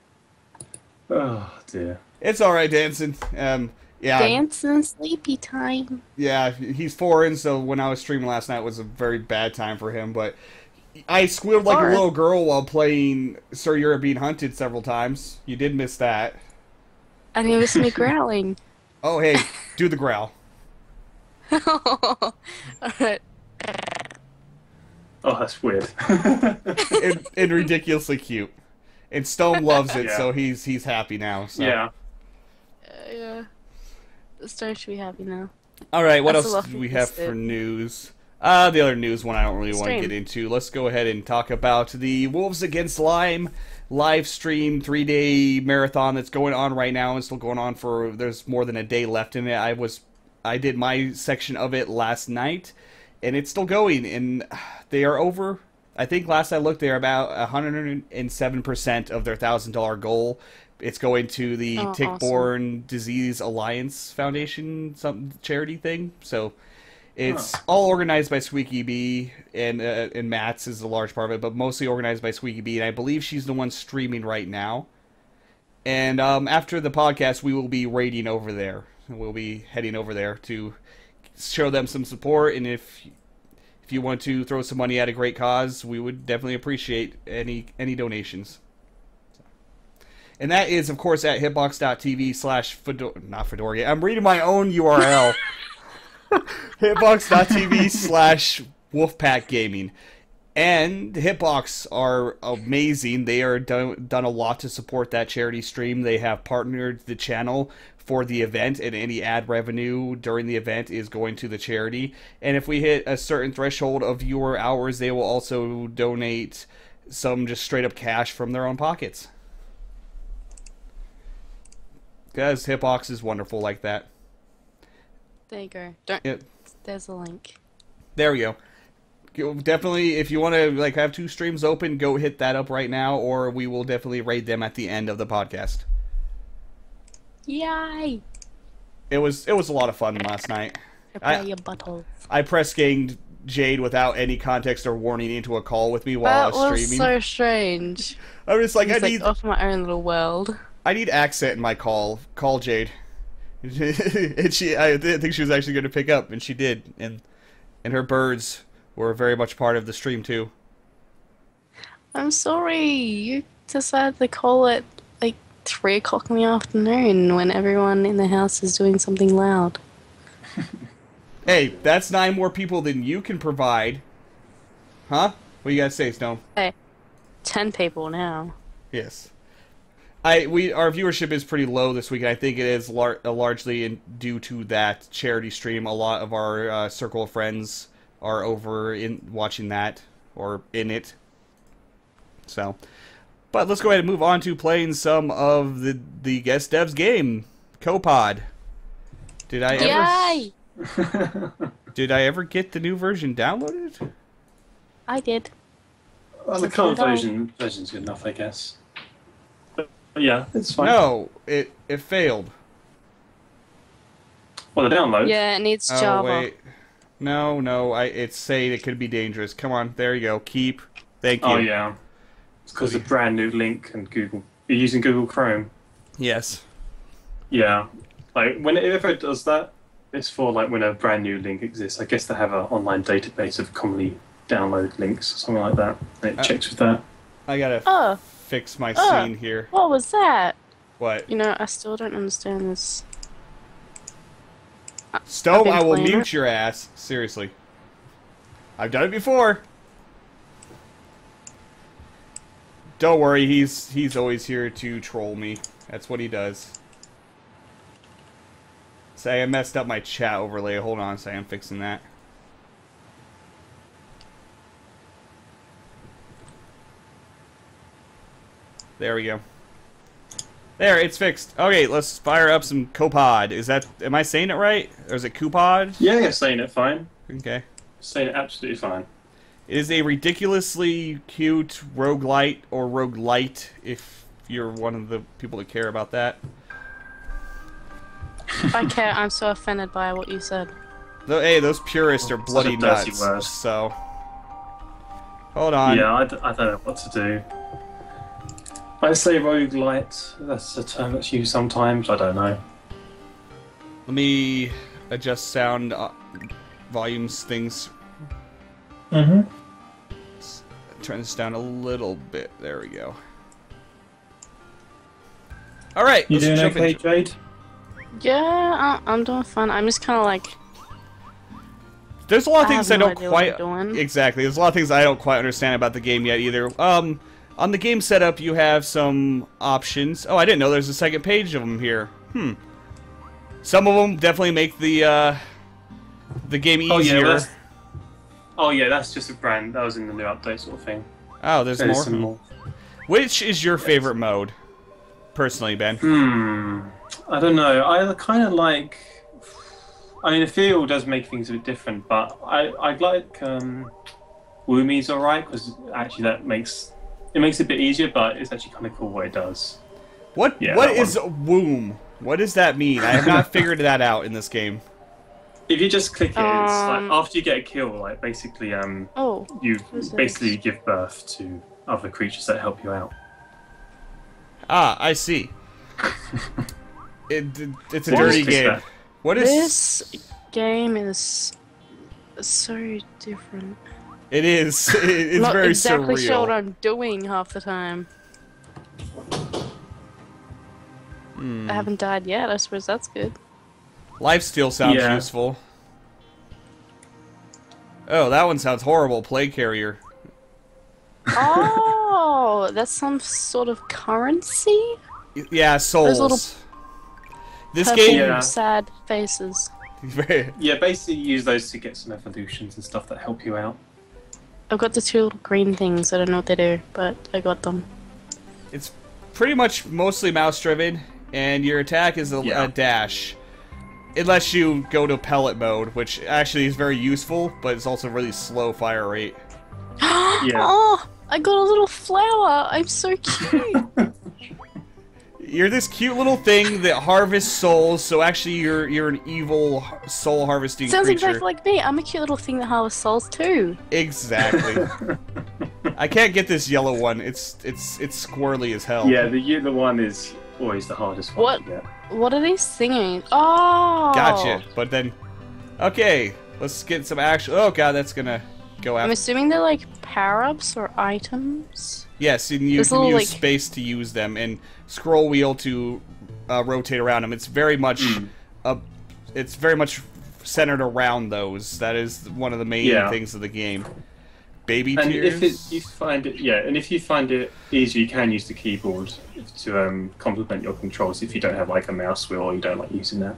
Oh dear. It's all right, Danson. Yeah. Dancing sleepy time. Yeah, he's foreign, so when I was streaming last night, it was a very bad time for him. But I squealed like a little girl while playing Sir You're Being Hunted several times. You did miss that. And he was me growling. Oh, hey, do the growl. Oh, that's weird. and ridiculously cute. And Stone loves it, so he's happy now. So. Yeah. Yeah. Stone should be happy now. All right, what else do we have for news? The other news one I don't really want to get into. Let's go ahead and talk about the Wolves Against Lime live stream 3-day marathon that's going on right now and still going on for, there's more than a day left in it. I did my section of it last night and it's still going, and they are over, I think last I looked, they're about 107% of their $1,000 goal. It's going to the Tick-Borne Disease Alliance Foundation, some charity thing. So it's all organized by Squeaky Bee, and Matt's is a large part of it, but mostly organized by Squeaky Bee, and I believe she's the one streaming right now. And after the podcast, we will be raiding over there. We'll be heading over there to show them some support, and if you want to throw some money at a great cause, we would definitely appreciate any donations. And that is, of course, at hitbox.tv/Fedora... Not Fedora. I'm reading my own URL. hitbox.tv/Wolfpack Gaming. And Hitbox are amazing. They are done a lot to support that charity stream. They have partnered the channel for the event, and any ad revenue during the event is going to the charity. And if we hit a certain threshold of viewer hours, they will also donate some just straight-up cash from their own pockets. Because Hitbox is wonderful like that. There you go. There's a link. There we go. Definitely, if you want to like have two streams open, go hit that up right now, or we will definitely raid them at the end of the podcast. Yay! It was a lot of fun last night. I press ganged Jade without any context or warning into a call with me while I was streaming. That was so strange. I was like, I need off my own little world. I need accent in my call. Call Jade. And I think she was actually going to pick up, and she did. And her birds were very much part of the stream, too. I'm sorry. You decided to call it, like, 3 o'clock in the afternoon when everyone in the house is doing something loud. Hey, that's 9 more people than you can provide. Huh? What do you guys say, Stone? Hey, 10 people now. Yes. Our viewership is pretty low this week, and I think it is largely due to that charity stream. A lot of our circle of friends are over in watching that, or in it. So, but let's go ahead and move on to playing some of the guest devs game, Copod. Did I ever get the new version downloaded? I did. Well, the current version's good enough, I guess. Yeah, it's fine. No, it failed. Well, the download. Yeah, it needs Java. Oh, wait. No, it's saying it could be dangerous. Come on, there you go. Keep. Thank you. Oh, yeah. It's because of brand new link and Google. You're using Google Chrome. Yes. Yeah. Like, if it does that, it's for, like, when a brand new link exists. I guess they have an online database of commonly downloaded links or something like that. And it checks with that. I got to... Oh. Fix my scene here. What was that? What? You know, I still don't understand this. Stone, I will mute your ass. Seriously. I've done it before. Don't worry, he's always here to troll me. That's what he does. Say I messed up my chat overlay. Hold on, say I'm fixing that. There we go. There, it's fixed. Okay, let's fire up some Copod. Am I saying it right? Or is it Copod? Yeah, you're saying it fine. Okay. Saying it absolutely fine. It is a ridiculously cute roguelite, or roguelite, if you're one of the people that care about that. If I care, I'm so offended by what you said. Though, hey, those purists are bloody nuts. Word. So, hold on. Yeah, I don't know what to do. I say roguelite, that's a term that's used sometimes, I don't know. Let me adjust sound volumes, things. Let's turn this down a little bit, there we go. Alright, let's doing jump okay, into... Jade? Yeah, I'm doing fine, I'm just kinda like... There's a lot of things I don't quite... Exactly, there's a lot of things I don't quite understand about the game yet either. On the game setup, you have some options. Oh, I didn't know there's a second page of them here. Some of them definitely make the game easier. Oh yeah, that's just a brand. That was in the new update sort of thing. Oh, there's more? Which is your favorite mode, personally, Ben? I don't know. I kind of like... I mean, the feel does make things a bit different, but I like... Wumi's alright, because actually that makes... It makes it a bit easier, but it's actually kind of cool what it does. What is womb? What does that mean? I have not figured that out in this game. If you just click it, it's like after you get a kill, like basically you basically give birth to other creatures that help you out. Ah, I see. It's a dirty game. What is this game is so different. It is. It's not very surreal. Not exactly sure what I'm doing half the time. I haven't died yet. I suppose that's good. Lifesteal sounds useful. Oh, that one sounds horrible. Plague carrier. Oh, that's some sort of currency. Yeah, souls. Those little this game. Sad faces. Yeah, basically use those to get some evolutions and stuff that help you out. I've got the two little green things, I don't know what they do, but I got them. It's pretty much mostly mouse driven, and your attack is a dash. Unless you go to pellet mode, which actually is very useful, but it's also really slow fire rate. Oh, I got a little flower! I'm so cute! You're this cute little thing that harvests souls, so actually you're an evil soul harvesting creature. Sounds exactly like me. I'm a cute little thing that harvests souls too. Exactly. I can't get this yellow one. It's squirrely as hell. Yeah, the yellow one is always the hardest one to get. What are they singing? Oh. Gotcha. But then, okay, let's get some action. Oh god, that's gonna go out. I'm assuming they're like power-ups or items. Yes, and you can use space to use them, and scroll wheel to rotate around them. It's very much, it's very much centered around those. That is one of the main things of the game. baby tears. And if it, you find it easier, you can use the keyboard to complement your controls if you don't have like a mouse wheel or you don't like using that.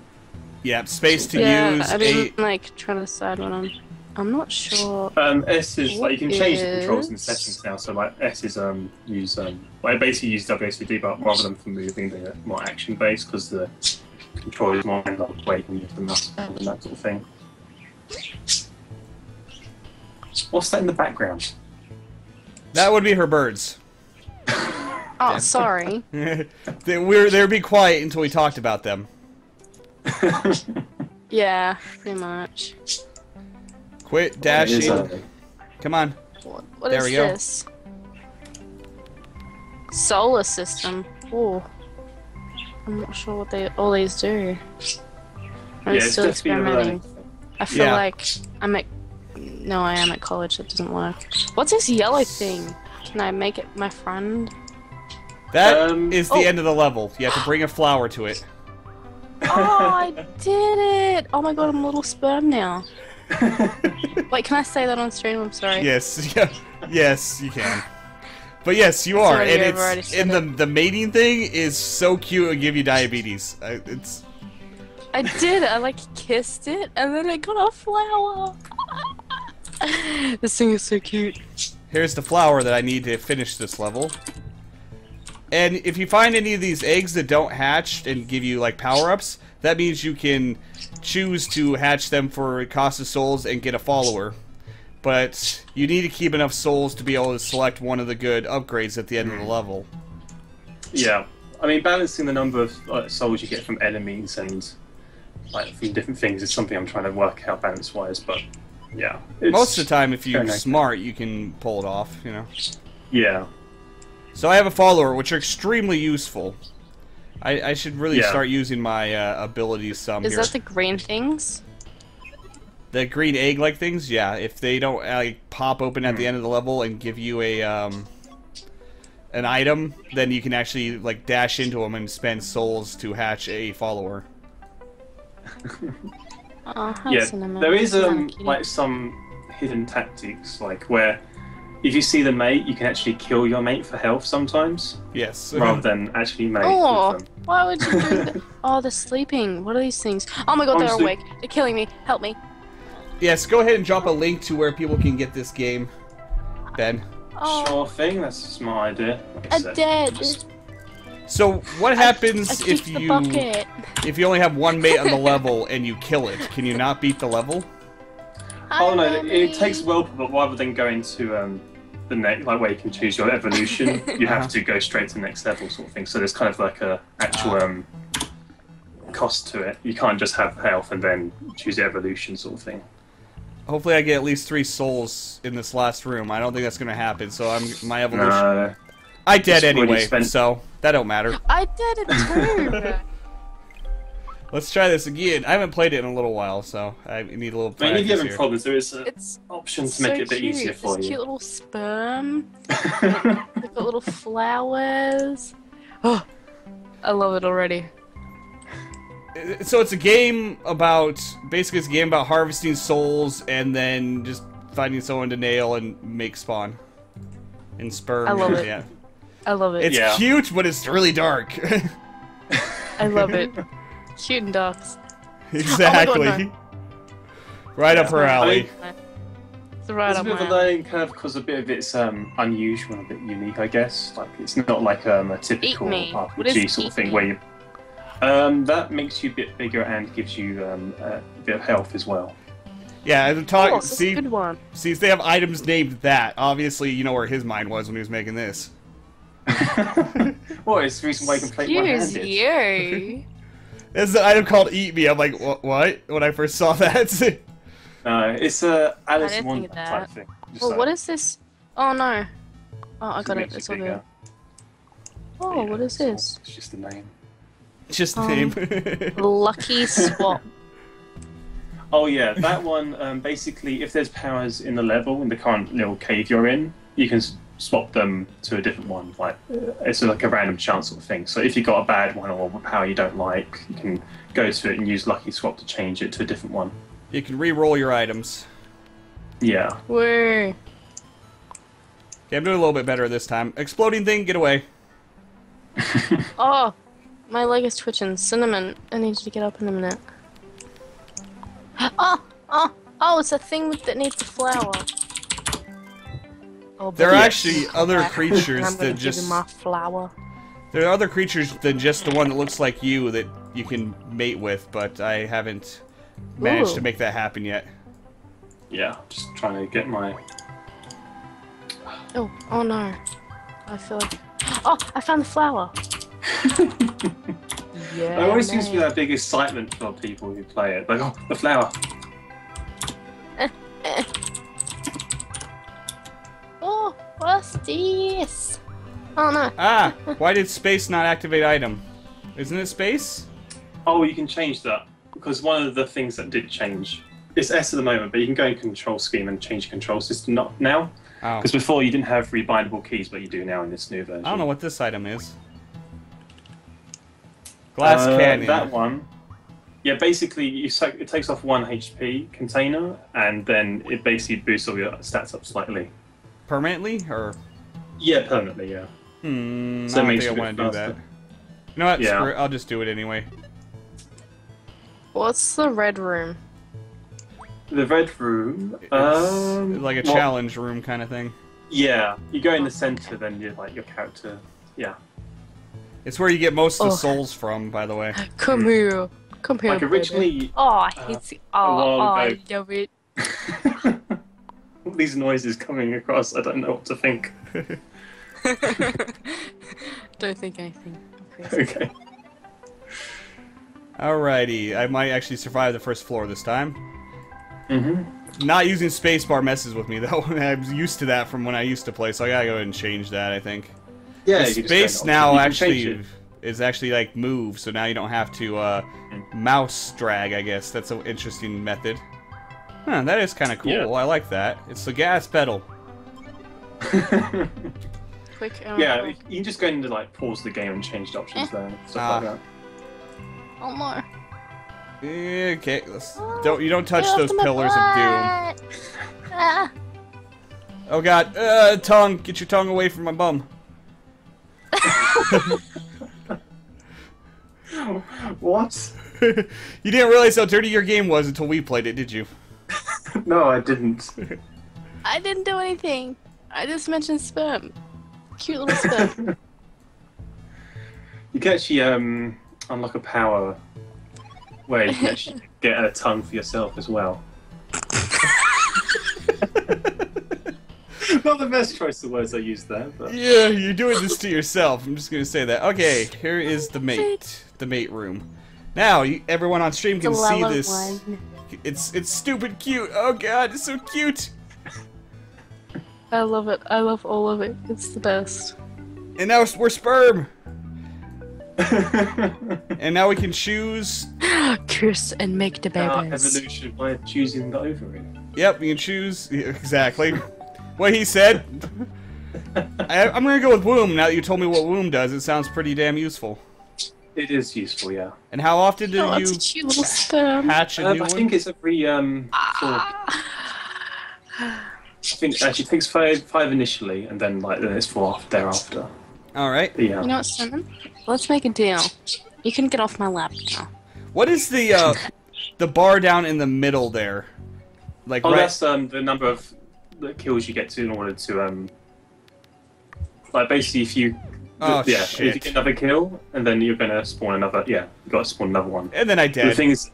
Yeah, space to use. I've been like trying to decide what I'm not sure. S is like you can change the controls in settings now. So like S is I basically use WSD, but rather than for moving, they're more action based because the controller is more end up waiting with the mouse and that sort of thing. What's that in the background? That would be her birds. Oh, sorry. They'd be quiet until we talked about them. Yeah, pretty much. Quit dashing. Come on. What there is we go. This? Solar system. Ooh. I'm not sure what all these do. I'm still experimenting. I feel like I'm at... No, I am at college. That doesn't work. What's this yellow thing? Can I make it my friend? That is the end of the level. You have to bring a flower to it. Oh, I did it! Oh my god, I'm a little sperm now. Wait, can I say that on stream? I'm sorry. Yes, yeah, yes, you can. But yes, you are. Sorry, and it's and the mating thing is so cute. It'll give you diabetes. I did. I like kissed it, and then I got a flower. This thing is so cute. Here's the flower that I need to finish this level. And if you find any of these eggs that don't hatch and give you like power-ups, that means you can choose to hatch them for a cost of souls and get a follower. But you need to keep enough souls to be able to select one of the good upgrades at the end of the level. Yeah, I mean balancing the number of souls you get from enemies and like from different things is something I'm trying to work out balance-wise. But yeah, most of the time if you're smart, you can pull it off. You know. Yeah. So I have a follower, which are extremely useful. I should really start using my abilities some here. Is that the green things? The green egg-like things? Yeah, if they don't like, pop open at the end of the level and give you a an item, then you can actually like dash into them and spend souls to hatch a follower. Yeah, there is like some hidden tactics, like where... If you see the mate, you can actually kill your mate for health sometimes. Yes. Rather than actually mate with them. Why would you do that? Oh, they're sleeping. What are these things? Oh my god, they're awake. They're killing me. Help me. Yes, go ahead and drop a link to where people can get this game, Ben. Oh. Sure thing. That's a smart idea. I'm dead. So what happens if you only have one mate on the level and you kill it? Can you not beat the level? Oh no, it takes a while, but rather than going to... the next, like where you can choose your evolution, you have to go straight to the next level, sort of thing. So there's kind of like a actual cost to it. You can't just have health and then choose the evolution, sort of thing. Hopefully, I get at least 3 souls in this last room. I don't think that's gonna happen. So I'm my evolution. I did anyway, so that don't matter. I did it too. Let's try this again. I haven't played it in a little while, so I need a little practice here. If you're having problems, there is an option to make it a bit easier for you. It's cute little sperm. They've got little flowers. Oh, I love it already. So it's a game about... Basically, it's a game about harvesting souls and then just finding someone to nail and make spawn. And sperm. I love it. Yeah. I love it. It's cute, but it's really dark. I love it. Cute and ducks. Exactly. Oh God, no. Right up her alley. It's right up my alley. It's a bit of a learning curve because a bit of it's unusual and a bit unique, I guess. Like it's not like a typical RPG sort of thing where you. That makes you a bit bigger and gives you a bit of health as well. Yeah, and see, a good one. See, they have items named that. Obviously, you know where his mind was when he was making this. Well, it's the reason why you can play it one-handed. You. There's an item called "Eat Me." I'm like, what? When I first saw that. No, it's a Alice Wonder type thing. Well, what is this? Oh no! Oh, I got it. It's all good. Oh, what is this? It's just a name. It's just a name. Lucky Swap. Oh yeah, that one. Basically, if there's powers in the level in the current little cave you're in, you can swap them to a different one, like it's like a random chance sort of thing. So if you got a bad one or a power you don't like, you can go to it and use Lucky Swap to change it to a different one. You can re-roll your items. Yeah. Woo. Okay, I'm doing a little bit better this time. Exploding thing, get away. Oh, my leg is twitching. Cinnamon, I need you to get up in a minute. Oh, oh, oh, it's a thing that needs a flower. Oh, there are actually other creatures that just... my flower. There are other creatures than just the one that looks like you that you can mate with, but I haven't managed to make that happen yet. Yeah, just trying to get my... Oh, oh no. I feel like... Oh, I found the flower! Yeah, it always seems to be that big excitement for people who play it. Like, oh, the flower! Oh, what's this? Oh no. Ah, why did space not activate item? Isn't it space? Oh, you can change that. Because one of the things that did change, it's S at the moment, but you can go in control scheme and change control system now. Because before you didn't have rebindable keys, but you do now in this new version. I don't know what this item is. Glass cannon. That one. Yeah, basically it takes off one HP container, and then it basically boosts all your stats up slightly. Permanently, or? Yeah, permanently. Yeah. Hmm. So I don't think I want to do that. You know what? Yeah. Screw it. I'll just do it anyway. What's the red room? The red room, like a challenge room kind of thing. Yeah, you go in the center, then you're like your character. Yeah, it's where you get most of the souls from, by the way. Come here, come here. Like originally, baby. Oh, I hate it. Oh, I love it. All these noises coming across, I don't know what to think. Don't think anything. Okay. Alrighty, I might actually survive the first floor this time. Mm-hmm. Not using spacebar messes with me though. I'm used to that from when I used to play, so I gotta go ahead and change that. I think. Yeah. The space now actually is actually like move, so now you don't have to mouse drag. I guess that's an interesting method. Huh, that is kind of cool. Yeah. I like that. It's the gas pedal. Quick. Yeah, you can just go into like pause the game and change the options there, and stuff like that. One more. Okay, you don't touch those pillars of doom. Ah. Oh god, tongue, get your tongue away from my bum. What? You didn't realize how dirty your game was until we played it, did you? No, I didn't. I didn't do anything. I just mentioned sperm. Cute little sperm. You can actually unlock a power where you can actually get a tongue for yourself as well. Not the best choice of words I used there, but... Yeah, you're doing this to yourself. I'm just gonna say that. Okay, here is the mate room. Now, everyone on stream can see this. One. It's stupid cute. Oh god, it's so cute. I love it. I love all of it. It's the best. And now we're sperm. And now we can choose. Curse and make the babies. Evolution by choosing the ovary. Yep, you can choose exactly what he said. I'm gonna go with womb. Now that you told me what womb does, it sounds pretty damn useful. It is useful, yeah. And how often do you hatch a new one? I think it's every four. I think it actually takes five initially, and then like it's four thereafter. All right. Yeah. You know what, Simon? Let's make a deal. You can get off my lap now. What is the bar down in the middle there? Like that's the number of kills you get to in order to like basically if you shit. If you get another kill and then you're gonna spawn another you gotta spawn another one. And then I did. The thing is,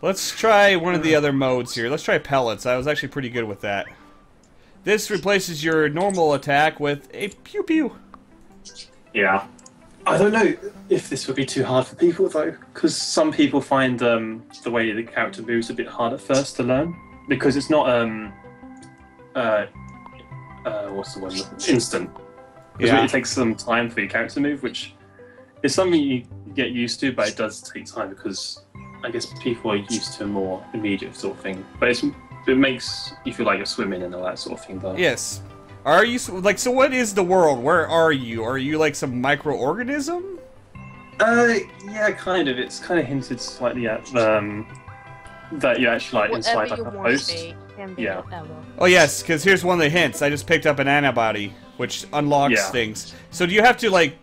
let's try one of the other modes here. Let's try pellets. I was actually pretty good with that. This replaces your normal attack with a pew pew. Yeah. I don't know if this would be too hard for people though, because some people find the way the character moves a bit hard at first to learn, because it's not what's the word? Instant. Yeah. It takes some time for your character to move, which is something you get used to, but it does take time because I guess people are used to a more immediate sort of thing. But it makes you feel like you're swimming and all that sort of thing, though. Yes. Are you like? So, what is the world? Where are you? Are you like some microorganism? Yeah, kind of. It's kind of hinted slightly at that you're actually like inside like a host. Yeah. Oh yes, because here's one of the hints. I just picked up an antibody, which unlocks things. So do you have to like?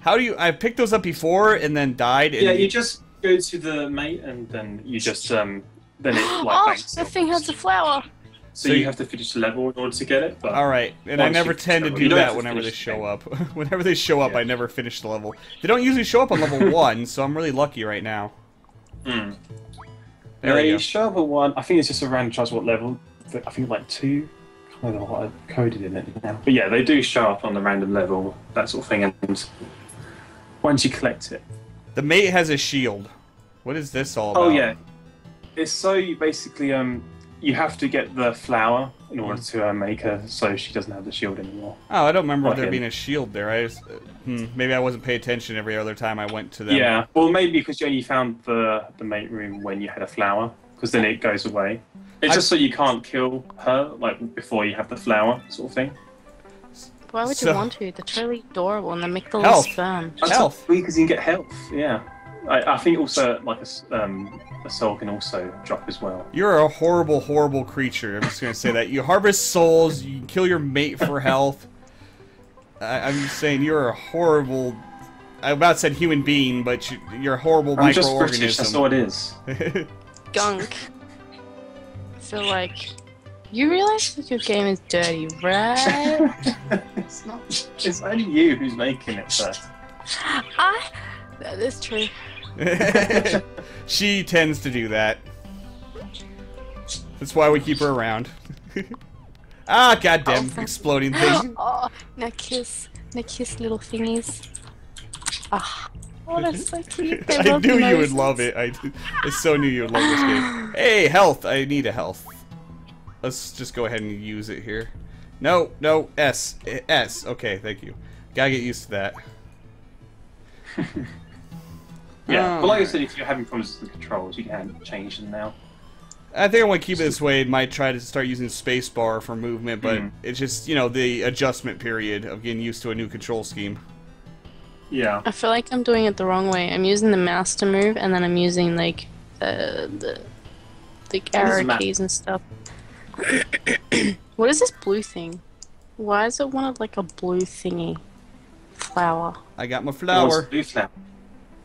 How do you? I picked those up before and then died. And yeah, you just go to the mate and then you just then it like. Oh, the thing has a flower. So you have to finish the level in order to get it. But all right, and I never tend to do that whenever they show up. Whenever they show up, I never finish the level. They don't usually show up on level 1, so I'm really lucky right now. Mm. They show up at 1. I think it's just a random choice what level. I think like 2. I don't know what I've coded in it now. But yeah, they do show up on the random level, that sort of thing. And once you collect it, the mate has a shield. What is this all about? Oh yeah, it's so you basically you have to get the flower in order to make her so she doesn't have the shield anymore. Oh, I don't remember there being a shield there. I just, maybe I wasn't paying attention every other time I went to them. Yeah, well, maybe because you only found the mate room when you had a flower, because then it goes away. It's just so you can't kill her like before you have the flower sort of thing. Why would you want to? They're totally adorable and they make the little sperm. Health. Because you can get health, yeah. I think also like a soul can also drop as well. You're a horrible, horrible creature. I'm just gonna say that. You harvest souls. You kill your mate for health. I'm just saying you're a horrible. I about said human being, but you're a horrible microorganism. I'm just British. That's all it is. Gunk. So like, you realize that your game is dirty, right? It's not. It's only you who's making it first. That is true. She tends to do that. That's why we keep her around. Ah, goddamn exploding thing. Oh, now kiss little thingies. Ah. Oh, that's so cute. I knew you would love it. I so knew you would love this game. Hey, health. I need a health. Let's just go ahead and use it here. No, no, S. Okay, thank you. Gotta get used to that. Yeah, but like I said, if you're having problems with the controls, you can change them now. I think I want to keep it this way. It might try to start using spacebar for movement, but it's just, you know, the adjustment period of getting used to a new control scheme. Yeah. I feel like I'm doing it the wrong way. I'm using the mouse to move, and then I'm using, like, the arrow keys and stuff. What is this blue thing? Why is it wanted, like, a blue thingy? Flower. I got my flower. Blue flower.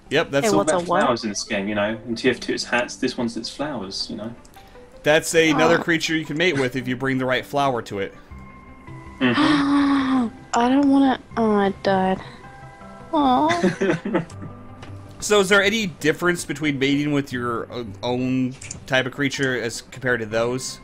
Yep, that's all about flowers in this game, you know. In TF2 it's hats, this one's its flowers, you know. That's another creature you can mate with if you bring the right flower to it. Mm-hmm. I don't want to... Oh, I died. Aww. So is there any difference between mating with your own type of creature as compared to those?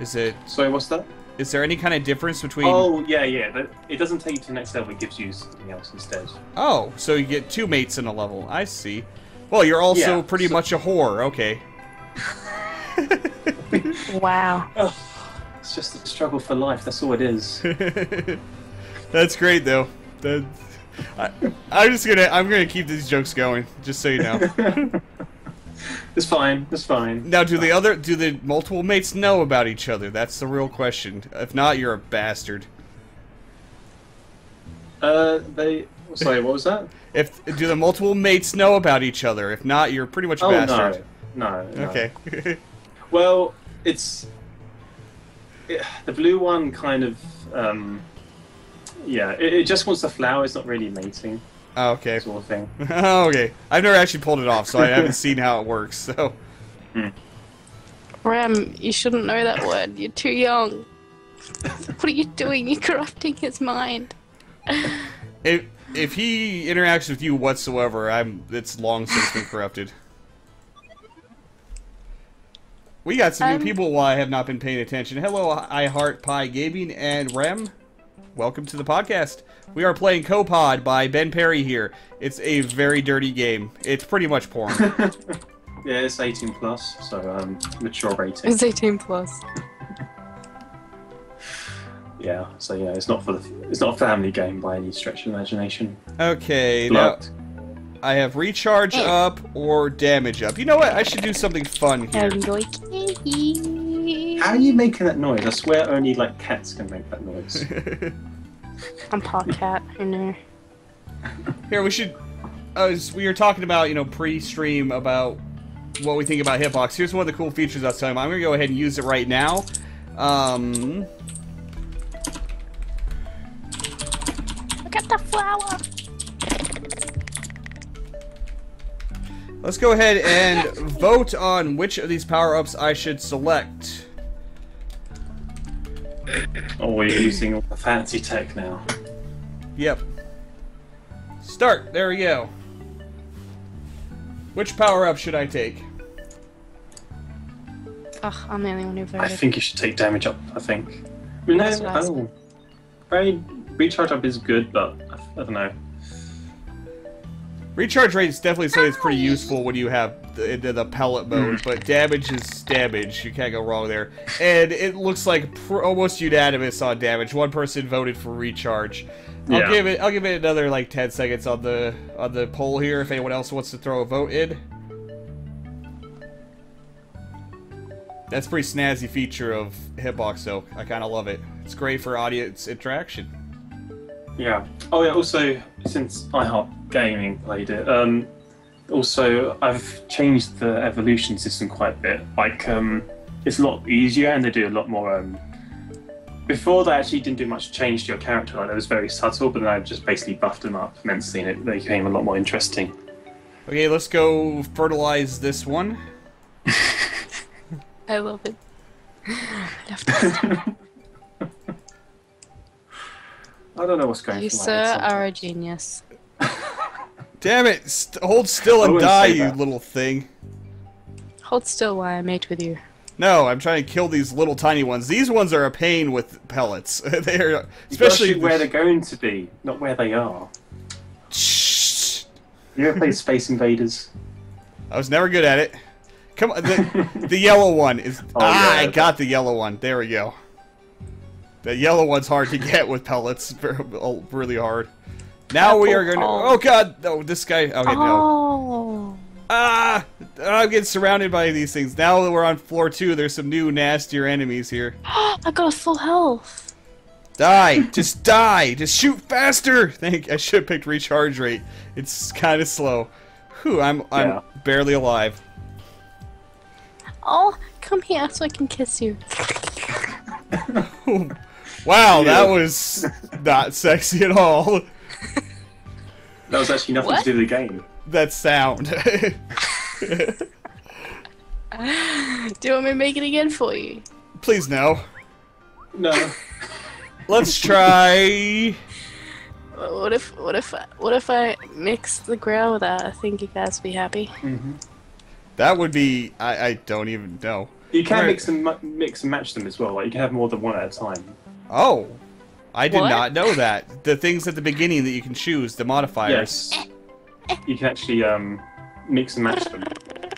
Is it... Sorry, what's that? Is there any kind of difference between... Oh, yeah, yeah. It doesn't take you to the next level. It gives you something else instead. Oh, so you get 2 mates in a level. I see. Well, you're also pretty much a whore. Okay. Wow. Oh, it's just a struggle for life. That's all it is. That's great, though. I'm going to keep these jokes going, just so you know. It's fine. It's fine. Now, do the multiple mates know about each other? That's the real question. If not, you're a bastard. Sorry, what was that? Do the multiple mates know about each other? If not, you're pretty much a bastard. No. Okay. Well, the blue one kind of, it just wants the flower. It's not really mating. Oh, okay. Sort of thing. Okay. I've never actually pulled it off, so I haven't seen how it works, so... Rem, you shouldn't know that word. You're too young. What are you doing? You're corrupting his mind. If he interacts with you whatsoever, it's long since been corrupted. We got some new people while I have not been paying attention. Hello, iHeartPie Gaming and Rem. Welcome to the podcast. We are playing Copod by Ben Perry here. It's a very dirty game. It's pretty much porn. Yeah, it's 18 plus, so mature rating. It's 18 plus. Yeah, so yeah, it's not a family game by any stretch of imagination. Okay, now I have recharge up or damage up. You know what? I should do something fun here. How are you making that noise? I swear only, like, cats can make that noise. I'm part cat, I know. Here, we should... we were talking about, you know, pre-stream about what we think about Hitbox. Here's one of the cool features I was telling you. I'm going to go ahead and use it right now. Look at the flower. Let's go ahead and vote on which of these power-ups I should select. Oh, we're using all the fancy tech now. Yep. Start. There we go. Which power-up should I take? Ugh, I'm the only one who voted. I think you should take damage up, I think. I mean, no, oh. Recharge up is good, but I don't know. Recharge rate is definitely something that's pretty useful when you have the pellet mode, but damage is damage. You can't go wrong there. And it looks like almost unanimous on damage. One person voted for recharge. Yeah. I'll give it another like 10 seconds on the poll here if anyone else wants to throw a vote in. That's a pretty snazzy feature of Hitbox, though. I kind of love it. It's great for audience interaction. Yeah. Oh yeah, also, since iHeart Gaming played it, also I've changed the evolution system quite a bit. Like, it's a lot easier and they do a lot more, before they actually didn't do much change to your character, like it was very subtle, but then I just basically buffed them up immensely and they became a lot more interesting. Okay, let's go fertilize this one. I love it. I love this. I don't know what's going on. You, sir, are a genius. Damn it! Hold still and die, you little thing. Hold still while I mate with you. No, I'm trying to kill these little tiny ones. These ones are a pain with pellets. They're especially where they're going to be, not where they are. Shh. You ever played Space Invaders? I was never good at it. Come on, the yellow one is. Oh, yeah, I got the yellow one. There we go. The yellow one's hard to get with pellets, really hard. Now we are going to... Oh god! No, this guy... Okay, no. Ah! I'm getting surrounded by these things. Now that we're on floor 2, there's some new nastier enemies here. I got full health! Die! Just die! Just shoot faster! I should have picked recharge rate. It's kind of slow. Whew, I'm barely alive. Oh, come here so I can kiss you. Wow, that was not sexy at all. That was actually nothing to do with the game. That sound. Do you want me to make it again for you? Please no. No. Let's try. What if I mix the ground with that? I think you guys would be happy. Mm-hmm. That would be. I don't even know. You can mix and match them as well. Like you can have more than one at a time. Oh, I did not know that. The things at the beginning that you can choose, the modifiers. Yes. You can actually mix and match them.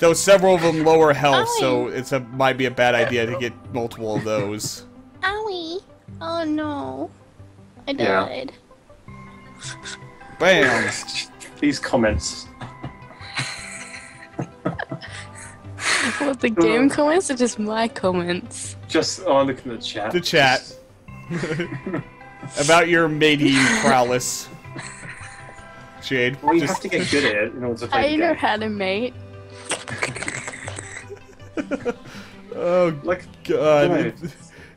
Though several of them lower health, Owie. So it's might be a bad idea to get multiple of those. Owie! Oh no, I died. Yeah. Bam! These comments. What, the game comments or just my comments? Just, look at the chat. The chat. About your mating prowess. Jade. Well, you have to get good at it in order to play the game. I know how to mate. Oh, god. No.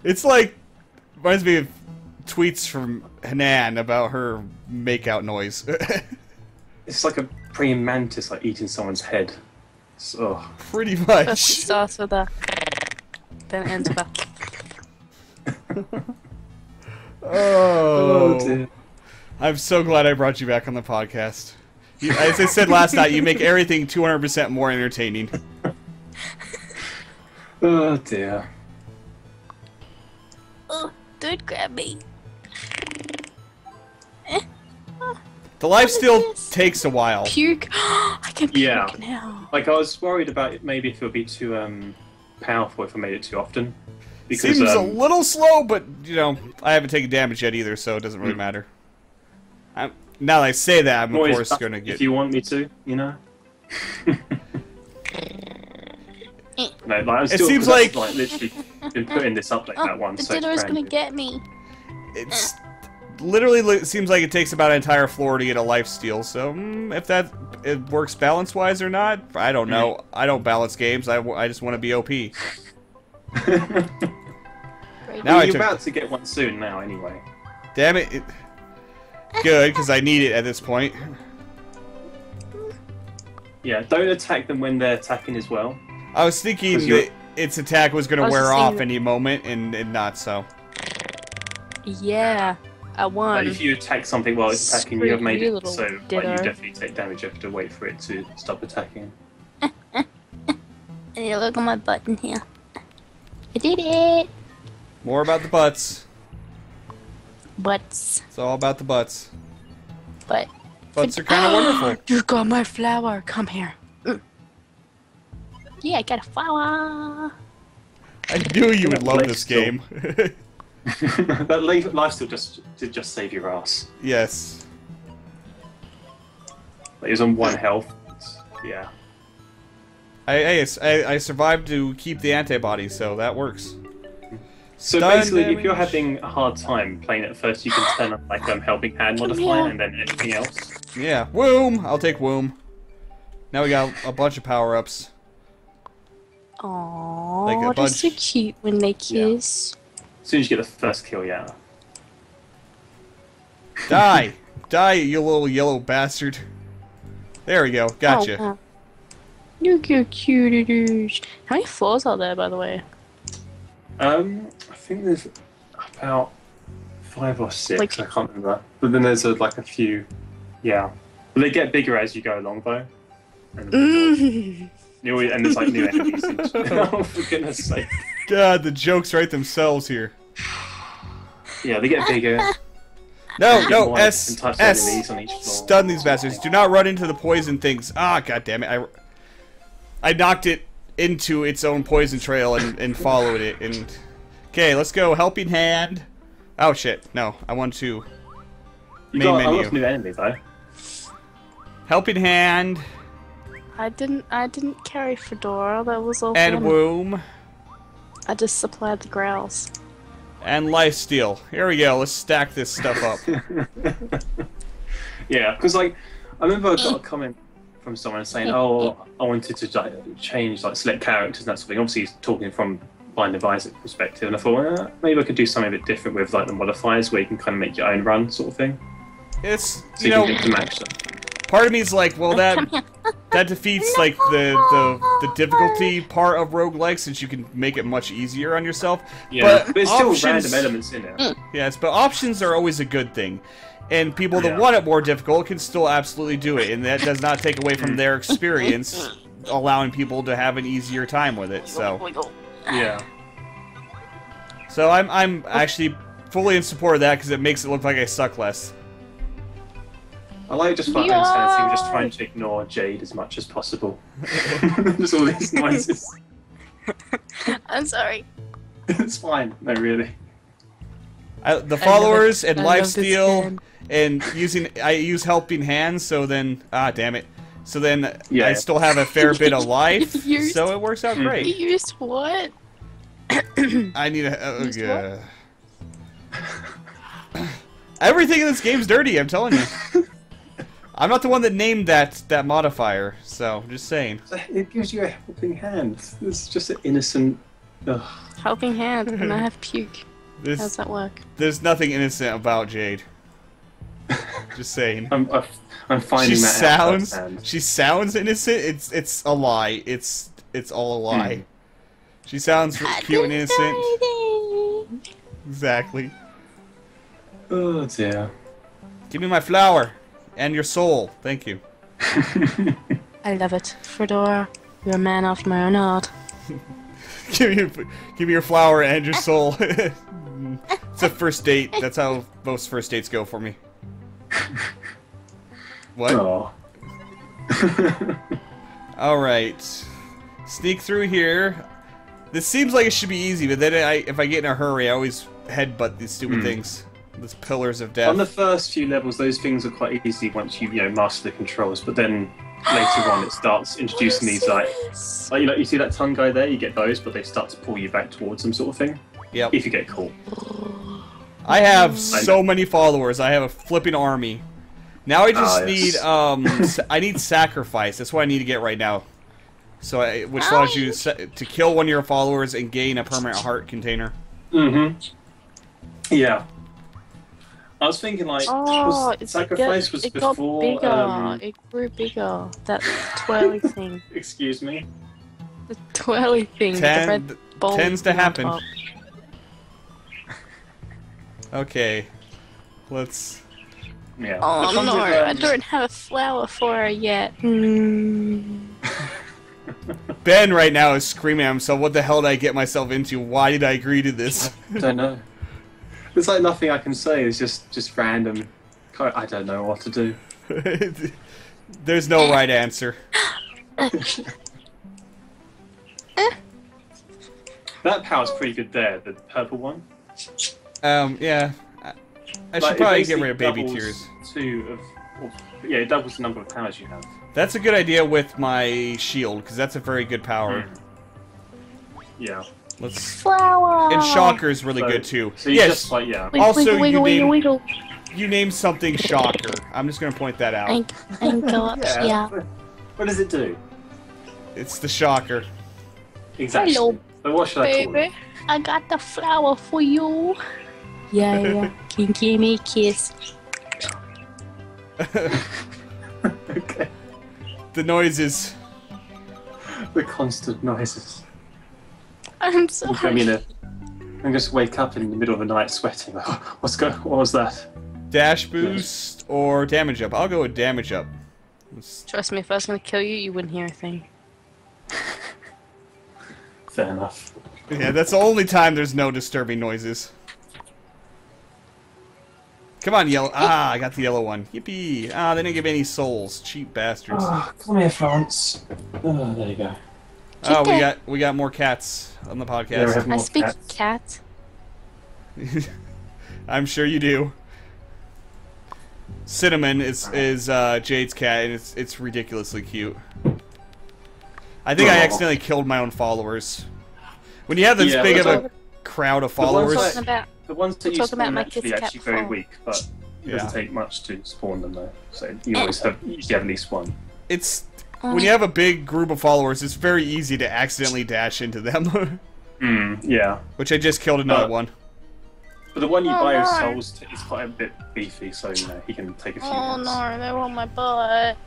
It's like... Reminds me of tweets from Hanan about her makeout noise. It's like a praying mantis, like, eating someone's head. So pretty much. It starts with a, then ends with a. Oh dear. I'm so glad I brought you back on the podcast. As I said last night, you make everything 200% more entertaining. Oh dear. Oh, don't grab me. The lifesteal takes a while. Puke? I can puke now. Like, I was worried about maybe if it would be too powerful if I made it too often. Because, seems a little slow, but, you know, I haven't taken damage yet either, so it doesn't really matter. Now that I say that, I'm of course going to get... If you want me to, you know? No, like, I'm still, it seems like... literally been putting this up like that one. Dinner's going to get me. It's... literally seems like it takes about an entire floor to get a lifesteal, so if that it works balance-wise or not, I don't know. I don't balance games, I just want to be OP. Now you're about to get one soon now, anyway. Damn it. Good, because I need it at this point. Yeah, don't attack them when they're attacking as well. I was thinking that its attack was going to wear off any moment, and not so. Yeah, I won. But if you attack something while it's attacking, you have made it so like, you definitely take damage. You have to wait for it to stop attacking. Hey, look at my button here. I did it! More about the butts. Butts. It's all about the butts. But butts are kind of wonderful. You got my flower. Come here. Mm. Yeah, I got a flower. I knew you would love this game. That life still did just save your ass. Yes. Like, it was on one health. Yeah. I survived to keep the antibodies, so that works. So basically, if you're having a hard time playing at first, you can turn up like helping hand modifier and then anything else. Yeah, Woom! I'll take Woom. Now we got a bunch of power-ups. Aww, like they're so cute when they kiss. Yeah. As soon as you get the first kill, yeah. Die! Die, you little yellow bastard. There we go, gotcha. Oh, wow. Look how cute it is. How many floors are there, by the way? I think there's about 5 or 6. Like, I can't remember. But then there's like a few. Yeah. But they get bigger as you go along, though. And there's like new enemies. Oh, for goodness sake. God, the jokes write themselves here. Yeah, they get bigger. No, no, S. On each floor. Stun these bastards. Do not run into the poison things. Ah, god damn it. I knocked it into its own poison trail and followed it. And okay, let's go. Helping hand. Oh shit! No, I want to. Main menu. I love new enemies though. Helping hand. I didn't carry Fedora. That was all. And Womb. I just supplied the growls. And lifesteal. Here we go. Let's stack this stuff up. Yeah, because like I remember I got a comment from someone saying, "Oh, I wanted to like, change, like select characters and that sort of thing." Obviously, he's talking from Binding of Isaac perspective, and I thought, well, maybe I could do something a bit different with like the modifiers, where you can kind of make your own run, sort of thing. It's so you know, can get to match them. Part of me is like, well, that defeats like the difficulty part of roguelike, since you can make it much easier on yourself. Yeah, but it's options, still random elements in there. Yes, but options are always a good thing. And people that want it more difficult can still absolutely do it, and that does not take away from their experience, allowing people to have an easier time with it. So, yeah. So I'm actually fully in support of that because it makes it look like I suck less. I like just flat insanity. We're just trying to ignore Jade as much as possible. Just all these noises. I'm sorry. It's fine. No, really. The followers and lifesteal. And I use helping hands, so then damn it. So then I still have a fair bit of life, so it works out great. You used what? I need a everything in this game's dirty, I'm telling you. I'm not the one that named that modifier, so I'm just saying. It gives you a helping hand. It's just an innocent helping hand, and I have puke. How does that work? There's nothing innocent about Jade. Just saying. I'm finding that out. She sounds innocent. It's a lie. It's all a lie. She sounds cute and innocent. Exactly. Oh dear. Give me my flower and your soul. Thank you. I love it, Fedora. You're a man after my own heart. Give me your flower and your soul. It's a first date. That's how most first dates go for me. What? Oh. Alright. Sneak through here. This seems like it should be easy, but then if I get in a hurry, I always headbutt these stupid things. Those pillars of death. On the first few levels, those things are quite easy once you, master the controls, but then later on it starts introducing these, like you see that tongue guy there? You get those, but they start to pull you back towards them, sort of thing. Yep. If you get caught. I have so many followers. I have a flipping army. Now I just need I need sacrifice. That's what I need to get right now. So which allows you to kill one of your followers and gain a permanent heart container. Mm-hmm. Yeah. I was thinking like sacrifice was before. It got bigger. It grew bigger. That twirly thing. Excuse me. The twirly thing. The red ball tends to happen. Okay, let's. Yeah. Oh no, I don't have a flower for her yet. Mm. Ben right now is screaming at himself, what the hell did I get myself into? Why did I agree to this? I don't know. There's like nothing I can say, it's just random. I don't know what to do. There's no right answer. That power's pretty good there, the purple one. Yeah. I should probably get rid of baby tears. Yeah, it doubles the number of powers you have. That's a good idea with my shield, because that's a very good power. Mm. Yeah. Let's. Flower. And Shocker's really good too. So yes. Just like, yeah. Also, you name something Shocker. I'm just gonna point that out. Yeah. What does it do? It's the Shocker. Exactly. Hello, so what should I call it? I got the flower for you. Yeah, yeah. Can you give me a kiss? Okay. The noises. The constant noises. I'm sorry. I mean, I'm just wake up in the middle of the night sweating. What was that? Dash boost or damage up? I'll go with damage up. Trust me, if I was going to kill you, you wouldn't hear a thing. Fair enough. Yeah, that's the only time there's no disturbing noises. Come on, yellow. Ah, I got the yellow one. Yippee. Ah, they didn't give me any souls. Cheap bastards. Oh, come here, Florence. Oh, there you go. Oh, we got more cats on the podcast. I speak cat. I'm sure you do. Cinnamon is Jade's cat, and it's ridiculously cute. I think I accidentally killed my own followers. When you have this big of a crowd of followers. The ones that you spawn are actually very weak, but it doesn't take much to spawn them though. So you always have at least one. It's when you have a big group of followers, it's very easy to accidentally dash into them. Yeah. Which I just killed another one. But the one you buy with souls is quite a bit beefy, so you know he can take a few. Oh no, they want my butt.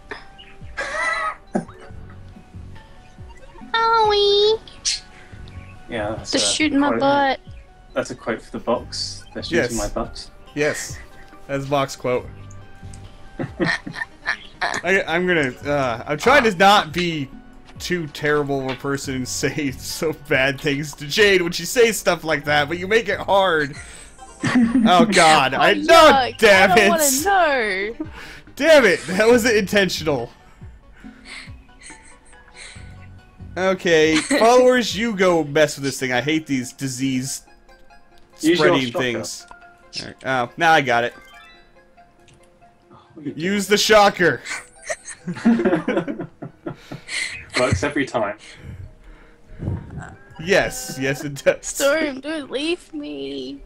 Owie. Yeah. They're shooting my butt. That's a quote for the box. They're shooting my butt. Yes. That's a box quote. I'm gonna. I'm trying to not be too terrible of a person and say so bad things to Jade when she says stuff like that, but you make it hard. Oh God! I know. Damn it! I want to know. Damn it! That wasn't intentional. Okay, followers, you go mess with this thing. I hate these disease. Spreading things. Right. Oh, now I got it. Use the shocker. Works every time. Yes, yes it does. Storm, don't leave me.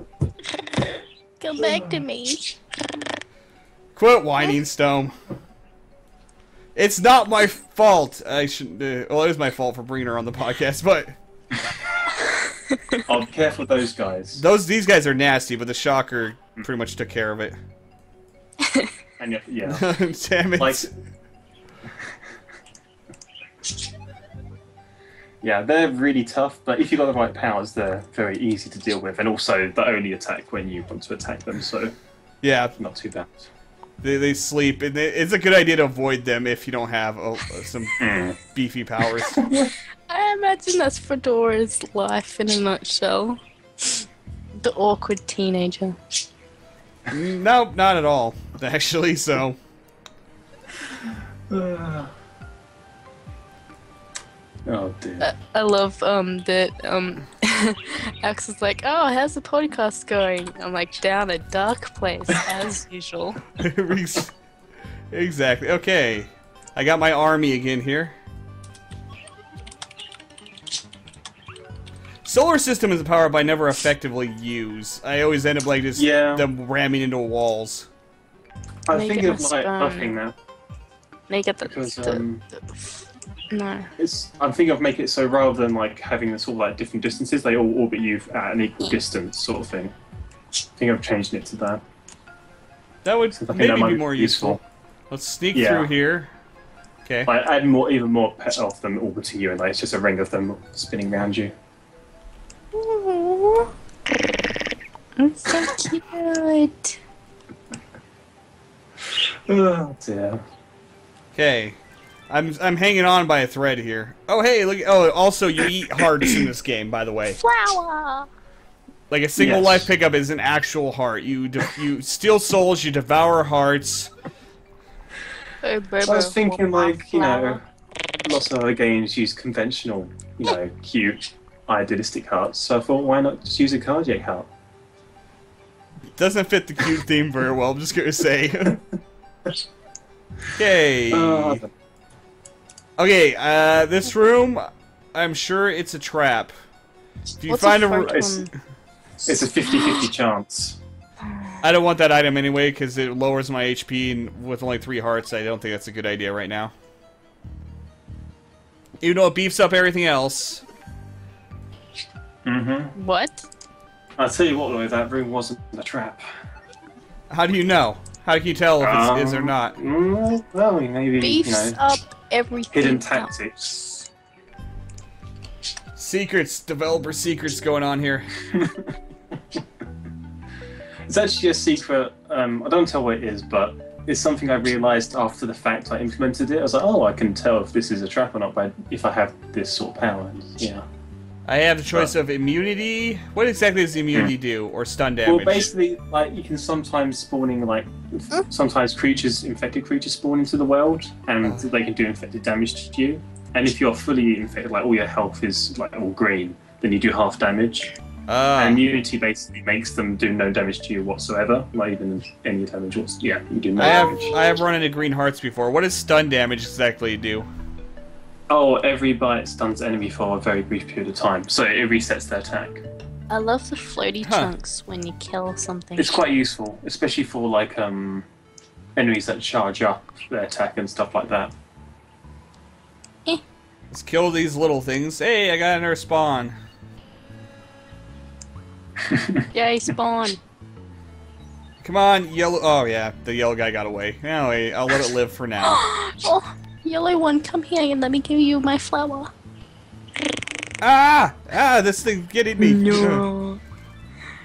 Come back to me. Quit whining, Stone. It's not my fault. I shouldn't. Well, it was my fault for bringing her on the podcast, but. I'm careful of those guys. These guys are nasty, but the shocker pretty much took care of it. And yeah. Damn it. Like, yeah, they're really tough, but if you've got the right powers, they're very easy to deal with, and also they only attack when you want to attack them, so yeah, not too bad. They sleep, and it's a good idea to avoid them if you don't have some beefy powers. I imagine that's Fedora's life in a nutshell. The awkward teenager. Nope, not at all, actually, so... Oh, dear. I love that Alex is like, oh, how's the podcast going? I'm like, down a dark place, as usual. Exactly. Okay. I got my army again here. Solar system is a power up I never effectively use. I always end up like just them ramming into walls. I think it might nothing now. Make it the... Because, no. I'm thinking of making it so rather than like having this all like different distances, they all orbit you at an equal distance sort of thing. I think I've changed it to that. That would maybe be more useful. Let's sneak through here. Okay. Like, add more, even more of them orbiting you, and like, it's just a ring of them spinning around you. Ooh. That's so cute. Oh dear. Okay, I'm hanging on by a thread here. Oh hey, look. Oh, also you eat hearts in this game, by the way. Flower. Like a single life pickup is an actual heart. You steal souls, you devour hearts. Hey, baby, I was thinking like, you know, lots of other games use conventional, you know, cute, idealistic hearts. So I thought, why not just use a cardiac heart? Doesn't fit the cute theme very well. I'm just gonna say. Okay. Okay. This room, I'm sure it's a trap. If you find it's a 50-50 chance. I don't want that item anyway because it lowers my HP, and with only 3 hearts, I don't think that's a good idea right now. Even though it beefs up everything else. Mm-hmm. What? I'll tell you what, though, that room wasn't a trap. How do you know? How can you tell if it is or not? Well, maybe, beefs up everything. Hidden tactics. Secrets, developer secrets going on here. It's actually a secret, I don't tell what it is, but it's something I realised after the fact I implemented it. I was like, oh, I can tell if this is a trap or not by if I have this sort of power. Yeah. I have the choice of immunity. What exactly does immunity do, or stun damage? Well, basically, like you can sometimes sometimes creatures, infected creatures spawn into the world, and they can do infected damage to you. And if you're fully infected, like all your health is like all green, then you do half damage. And immunity basically makes them do no damage to you whatsoever, not even any damage. Yeah, you do no damage. I have run into green hearts before. What does stun damage exactly do? Oh, every bite stuns enemy for a very brief period of time, so it resets their attack. I love the floaty chunks when you kill something. It's quite useful, especially for like enemies that charge up their attack and stuff like that. Let's kill these little things. Hey, I got another spawn. Yay, spawn. Come on, yellow. Oh, yeah, the yellow guy got away. Anyway, I'll let it live for now. Oh, yellow one, come here and let me give you my flower. Ah! Ah, this thing's getting me. No.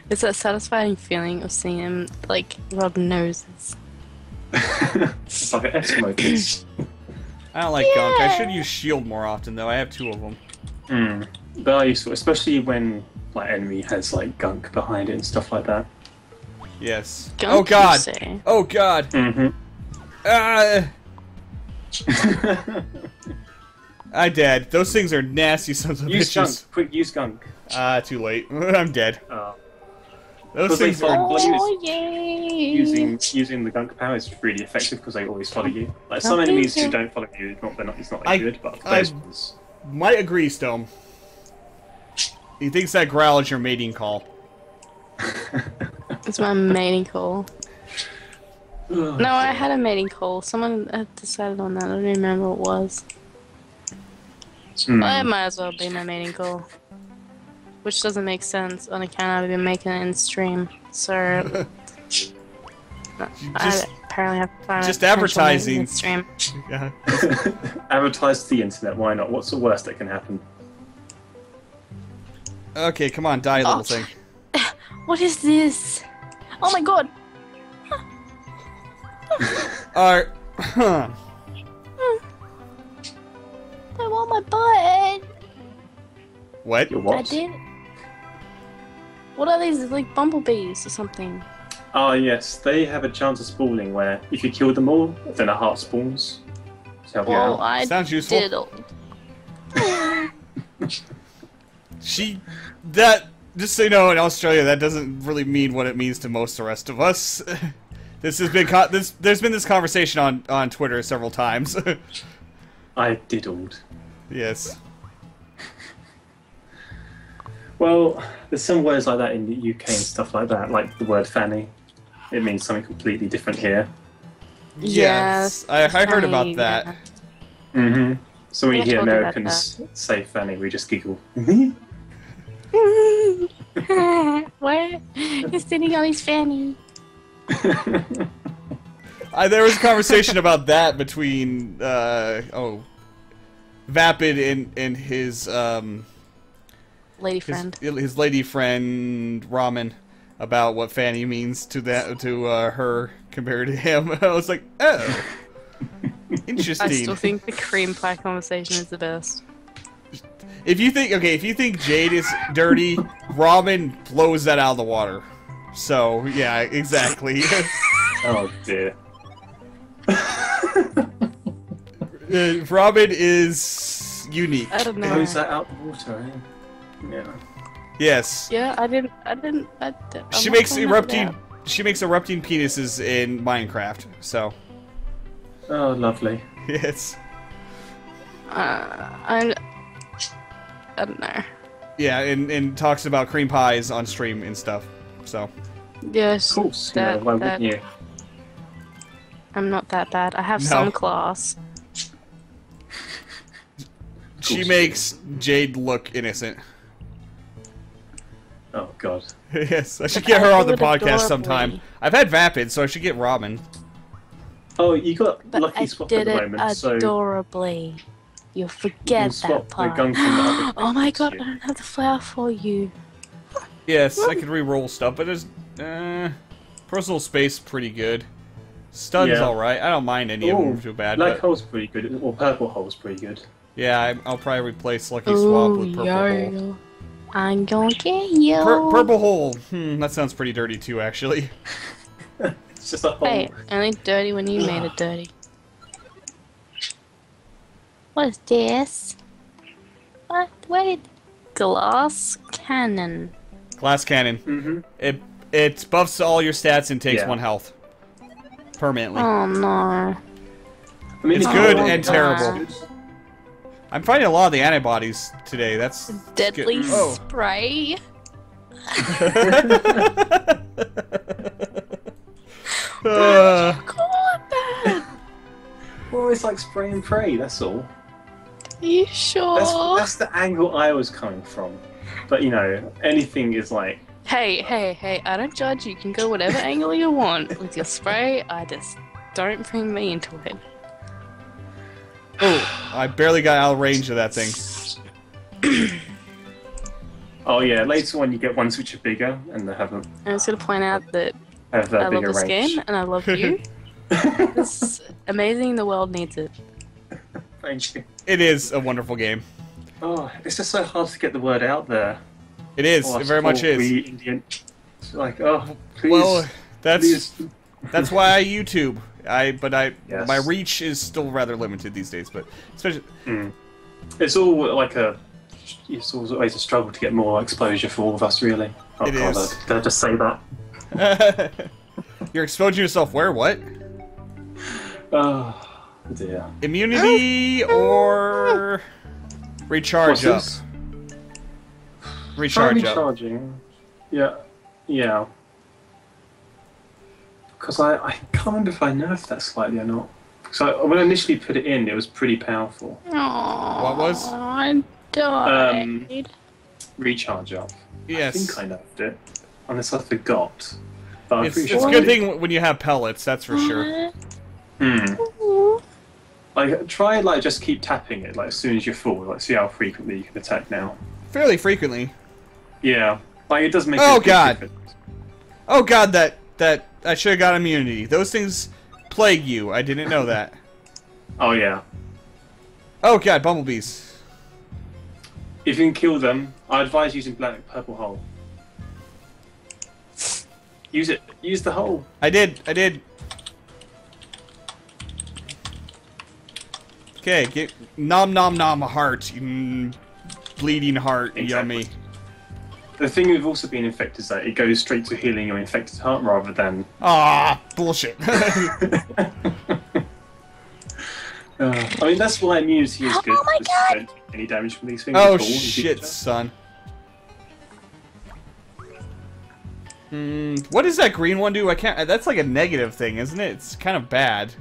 It's that satisfying feeling of seeing him, like, rub noses. It's like an Eskimo kiss. I don't like gunk. I should use shield more often, though. I have 2 of them. They are useful, especially when like enemy has like gunk behind it and stuff like that. Yes. Gunk, oh god. Oh god. I'm dead. Those things are nasty. Sons of bitches. Use gunk. Quick, use gunk. Ah, too late. I'm dead. Those things are using the gunk power is really effective because they always follow you. Like some enemies who don't follow you, it's not good, but those ones. Might agree, Stone. He thinks that growl is your mating call. It's my mating call. No, I had a mating call. Someone decided on that. I don't remember what it was. Well, it might as well be my mating call. Which doesn't make sense on account I've been making it in stream, so I apparently have to find just advertising in stream. Yeah. Advertise to the internet. Why not? What's the worst that can happen? Okay, come on, die, little thing. What is this? Oh my god! Alright. I want my butt. What? Your what? I did. What are these, like bumblebees or something? Ah, yes, they have a chance of spawning where if you kill them all, then a heart spawns. So sounds useful. Just so you know, in Australia, that doesn't really mean what it means to most of the rest of us. There's been this conversation on Twitter several times. I diddled. Yes. Well, there's some words like that in the UK and stuff like that, like the word fanny. It means something completely different here. Yes, I heard about that. Yeah. Mm-hmm. So when you hear Americans say fanny, we just giggle. What? He's sitting on his fanny. There was a conversation about that between Vapid and his lady friend Ramen about what fanny means to her compared to him. I was like, oh, interesting. I still think the cream pie conversation is the best. If you think Jade is dirty, Robin blows that out of the water. So yeah, exactly. Oh dear. Robin is unique. I don't know. Blows that out the water. Yeah. Yes. Yeah, She makes erupting penises in Minecraft. So. Oh, lovely. Yes. I don't know. Yeah, and talks about cream pies on stream and stuff. So. Yes. Of course. Yeah, why wouldn't you? I'm not that bad. I have some class. She makes Jade look innocent. Oh God. Yes, I should get her on the podcast sometime. I've had Vapid, so I should get Robin. Oh, you got lucky swap at the moment. I did it adorably. You'll forget that part. Oh my God, I don't have the flower for you. Yes, I can re-roll stuff, but there's personal space pretty good. Stun's alright. I don't mind any of them too bad. Black hole's pretty good. Well, purple hole's pretty good. Yeah, I'll probably replace lucky swap with purple hole. I'm gonna get you. Purple hole. That sounds pretty dirty too, actually. It's just a hole. Hey, only dirty when you made it dirty. What is this? What? Wait. Glass cannon. Glass cannon. Mm-hmm. It buffs all your stats and takes 1 health. Permanently. Oh no. I mean, it's good and terrible. I'm finding a lot of the antibodies today. That's deadly spray. What did you call it that? Well, it's like spray and pray. That's all. Are you sure? That's the angle I was coming from. But you know, anything is like. Hey! I don't judge. You can go whatever angle you want with your spray. I just don't bring me into it. Oh, I barely got out of range of that thing. Oh yeah, later on you get ones which are bigger and they have a... I was going to point out that I love this game and I love you. It's amazing, the world needs it. Thank you. It is a wonderful game. Oh, it's just so hard to get the word out there. It is, it very much is. Indian. It's like, oh, please. Well, that's why I YouTube. My reach is still rather limited these days, but especially it's always a struggle to get more exposure for all of us, really. Oh, it God, is. Did I just say that? You're exposing yourself where? What? Oh dear. Immunity or recharge up. Recharge up. Recharging. Yeah. Yeah. Because I can't remember if I nerfed that slightly or not. So when I initially put it in, it was pretty powerful. Aww, what was? I died. Recharge up. Yes. I think I nerfed it. Unless I forgot. But it's a good thing when you have pellets, that's for sure. Like, try just keep tapping it as soon as you fall. See how frequently you can attack now. Fairly frequently. Yeah. It does make a big difference. Oh God, that I should have got immunity. Those things plague you. I didn't know that. Oh yeah. Oh God, bumblebees. If you can kill them, I advise using purple hole. Use it. Use the hole. I did. Okay, get nom heart. Bleeding heart. Exactly. Yummy. The thing with also being infected is that it goes straight to healing your infected heart rather than... Ah, bullshit. I mean, that's why immunity is good. Oh my God! Don't take any damage from these things. Oh shit, son. What does that green one do? I can't. That's like a negative thing, isn't it? It's kind of bad.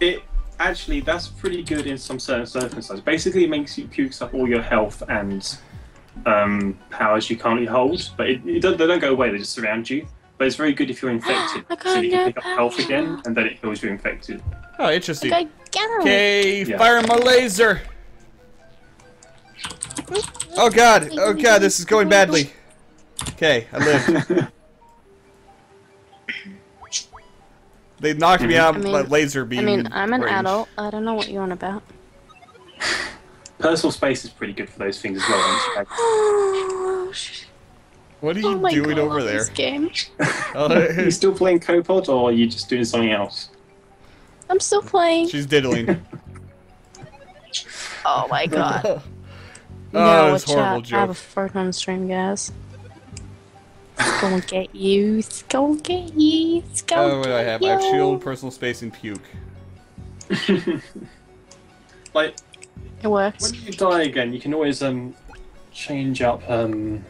It actually, that's pretty good in some certain circumstances. Basically, it makes you puke up all your health and powers you currently hold, but they don't go away. They just surround you. But it's very good if you're infected, so that you can pick up health again, and then it heals you infected. Oh, interesting. Okay, fire my laser. Oh god! Oh god! This is going badly. Okay, I live. They knocked me out by laser beam. I mean, I'm an adult. I don't know what you're on about. Personal space is pretty good for those things as well. What are you doing over there? This game. Are you still playing Copod, or are you just doing something else? I'm still playing. She's diddling. Oh my god. No, oh, that's horrible joke. I have a fart on the stream, guys. It's gonna get you. It's gonna get you. It's gonna get you. Oh, what do I have? I have shield, personal space, and puke. Like, it works. When you die again, you can always change up the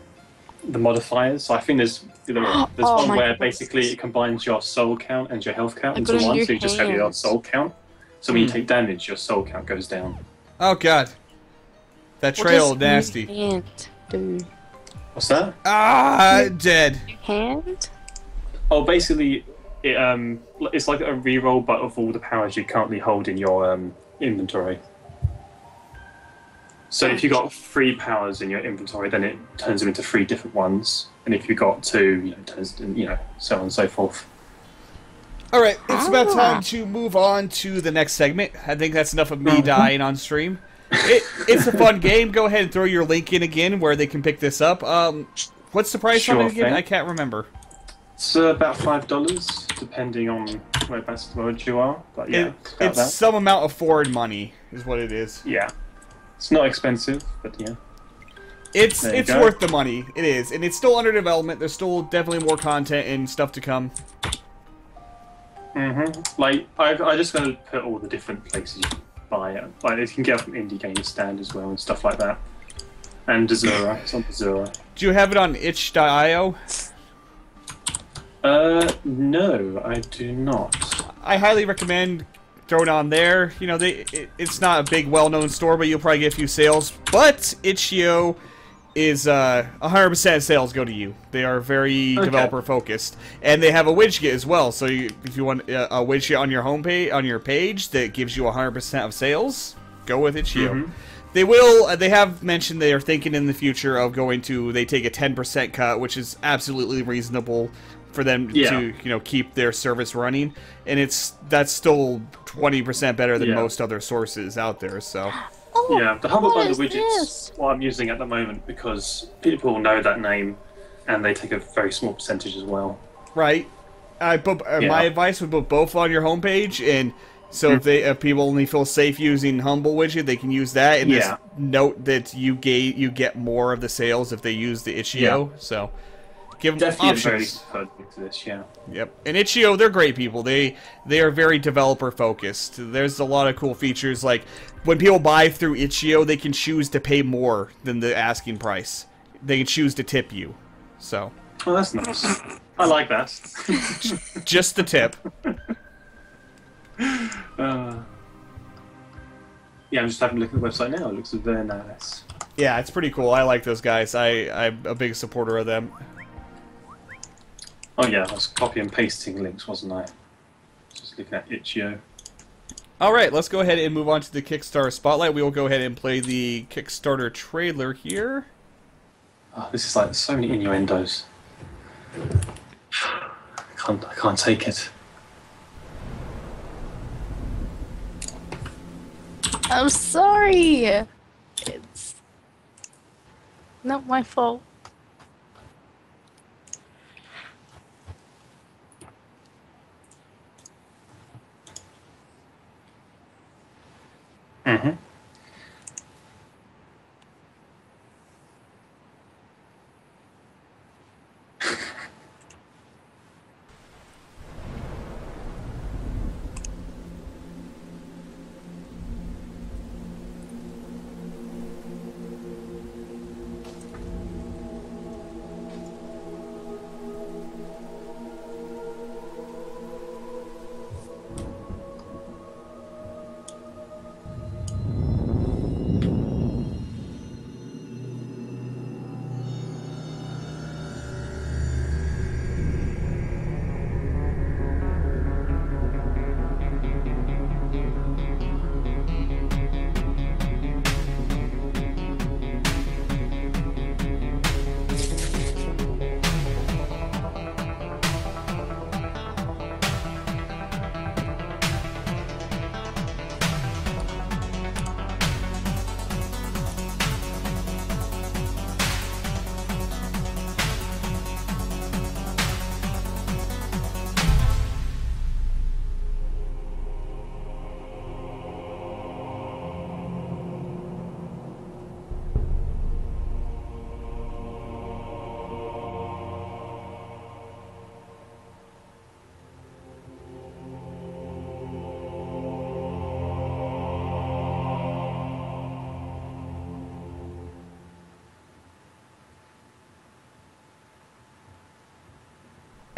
modifiers. So I think there's one where basically it combines your soul count and your health count into one, so you just have your soul count. So when you take damage, your soul count goes down. Oh god. That trail is nasty. What's that? Ah, dead. Hand? Oh, basically, it's like a reroll, but of all the powers you currently hold in your inventory. So if you got 3 powers in your inventory, then it turns them into 3 different ones, and if you got 2, it turns, so on and so forth. All right, it's about time to move on to the next segment. I think that's enough of me dying on stream. It's a fun game. Go ahead and throw your link in again where they can pick this up. What's the price on it again? I can't remember. It's about $5, depending on whereabouts in the world you are. But yeah, it's some amount of foreign money, is what it is. Yeah, it's not expensive, but yeah, it's worth the money. It is, and it's still under development. There's still definitely more content and stuff to come. Like I just gonna put all the different places. Buy it. Like, you can get it from Indie Game Stand as well and stuff like that. And Desura. It's on Desura. Do you have it on itch.io? No, I do not. I highly recommend throwing on there. You know, it's not a big, well-known store, but you'll probably get a few sales. But itch.io is 100% of sales go to you. They are very developer-focused, and they have a widget as well. So if you want a widget on your homepage, on your page that gives you 100% of sales, go with itch.io. They will. They have mentioned they are thinking in the future of going to. They take a 10% cut, which is absolutely reasonable for them to keep their service running, and that's still 20% better than most other sources out there. So. Yeah, the Humble Bundle widget's what I'm using at the moment because people know that name and they take a very small percentage as well. Right. My advice would put both on your homepage, and so if people only feel safe using Humble Widget, they can use that, and just note that you get more of the sales if they use the itch.io. So give them options. Yep. And itch.io, they're great people. They are very developer focused. There's a lot of cool features. Like when people buy through itch.io, they can choose to pay more than the asking price. They can choose to tip you. So. Oh, that's nice. I like that. Just the tip. Yeah, I'm just having a look at the website now. It looks very nice. Yeah, it's pretty cool. I like those guys. I'm a big supporter of them. Oh yeah, I was copy and pasting links, wasn't I? Just looking at itch.io. Alright, let's go ahead and move on to the Kickstarter Spotlight. We will go ahead and play the Kickstarter trailer here. Oh, this is like so many innuendos. I can't take it. I'm sorry! It's not my fault.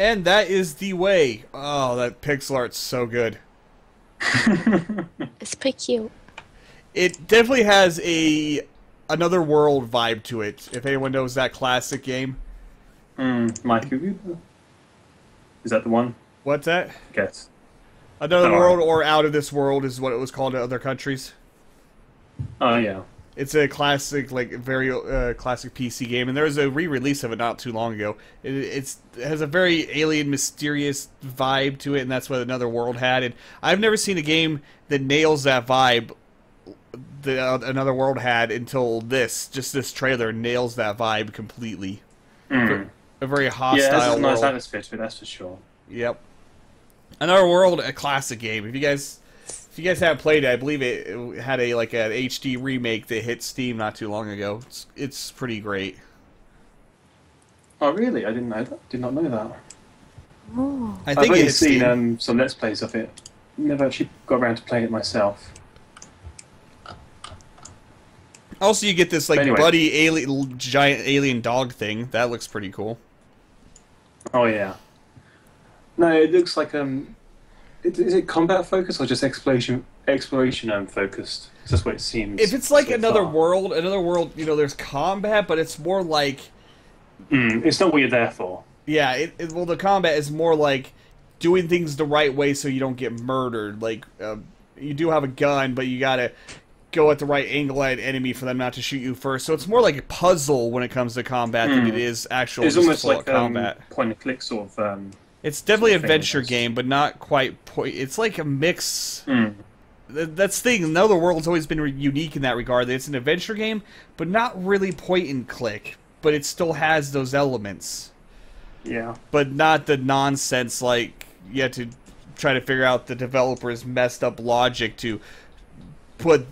And that is the way. Oh, that pixel art's so good. It's pretty cute. It definitely has a Another World vibe to it. If anyone knows that classic game. Is that the one? What's that? Guess. Another World or Out of This World is what it was called in other countries. Oh, yeah. It's a classic, like, very classic PC game, and there was a re-release of it not too long ago. It has a very alien, mysterious vibe to it, and that's what Another World had. And I've never seen a game that nails that vibe that Another World had until this. Just this trailer nails that vibe completely. A very hostile world. Yeah, that's a nice atmosphere to it, that's for sure. Yep. Another World, a classic game. If you guys haven't played it, I believe it had a like an HD remake that hit Steam not too long ago. It's pretty great. Oh really? I didn't know that. Did not know that. Oh. I've only seen some Let's Plays of it. Never actually got around to playing it myself. Also, you get this like buddy alien, giant alien dog thing. That looks pretty cool. Oh yeah. No, it looks like Is it combat focused or just exploration focused? That's what it seems. If it's like so Another World, you know, there's combat, but it's more like it's not what you're there for. Yeah, well, the combat is more like doing things the right way so you don't get murdered. Like you do have a gun, but you gotta go at the right angle at an enemy for them not to shoot you first. So it's more like a puzzle when it comes to combat than it is actual. It's almost like combat, point and click sort of. It's definitely an adventure game, but not quite point. It's like a mix. That's the thing. Another World's always been unique in that regard. That it's an adventure game, but not really point and click. But it still has those elements. Yeah. But not the nonsense like you have to try to figure out the developer's messed up logic to put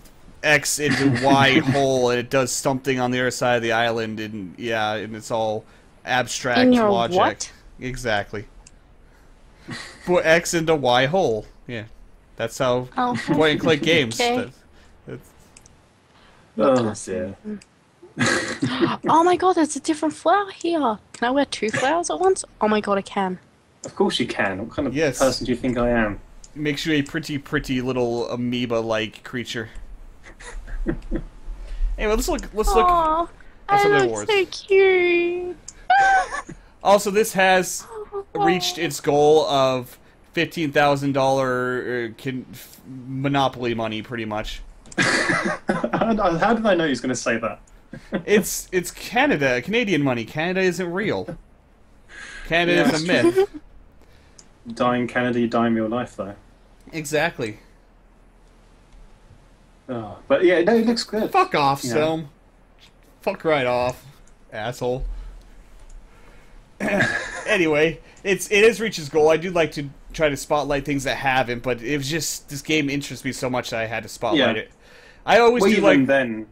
X into Y hole and it does something on the other side of the island and yeah, and it's all abstract in your logic. What? Exactly. Put X into Y hole. Yeah. That's how point and click games. Okay. That's oh my god, there's a different flower here. Can I wear two flowers at once? Oh my god, I can. Of course you can. What kind of person do you think I am? It makes you a pretty, pretty little amoeba-like creature. Anyway, let's look. That's I look so cute. Also, this has reached its goal of $15,000 Monopoly money, pretty much. How did I know he was going to say that? It's Canada, Canadian money. Canada isn't real. Canada is a myth. Dying Canada, you dying your life, though. Exactly. Oh, but yeah, no, it looks good. Fuck off, Selm. Fuck right off, asshole. Anyway, it has reached its goal. I do like to try to spotlight things that haven't, but it was just this game interests me so much that I had to spotlight it. I always do like then,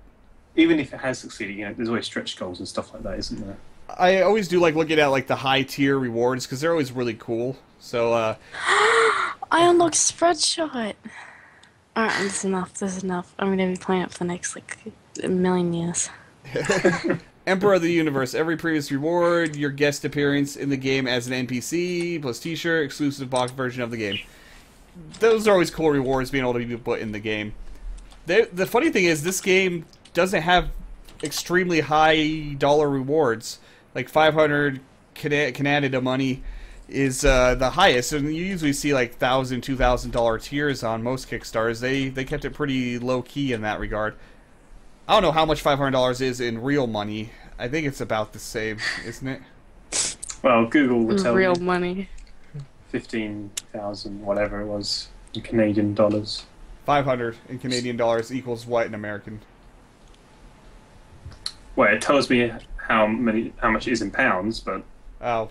even if it has succeeded, you know, there's always stretch goals and stuff like that, isn't there? I always do like looking at like the high tier rewards because they're always really cool. So I unlocked Spreadshot. Alright, this is enough. This is enough. I'm gonna be playing it for the next like a million years. Emperor of the Universe. Every previous reward, your guest appearance in the game as an NPC, plus t-shirt, exclusive box version of the game. Those are always cool rewards being able to be put in the game. The funny thing is, this game doesn't have extremely high dollar rewards. Like 500 Canada money is the highest, and you usually see like $1,000, $2,000 tiers on most Kickstarters. They kept it pretty low-key in that regard. I don't know how much $500 is in real money. I think it's about the same, isn't it? Well, Google will tell me. Real money. 15,000, whatever it was, in Canadian dollars. 500 in Canadian dollars equals what in American? Well, it tells me how much it is in pounds, but oh,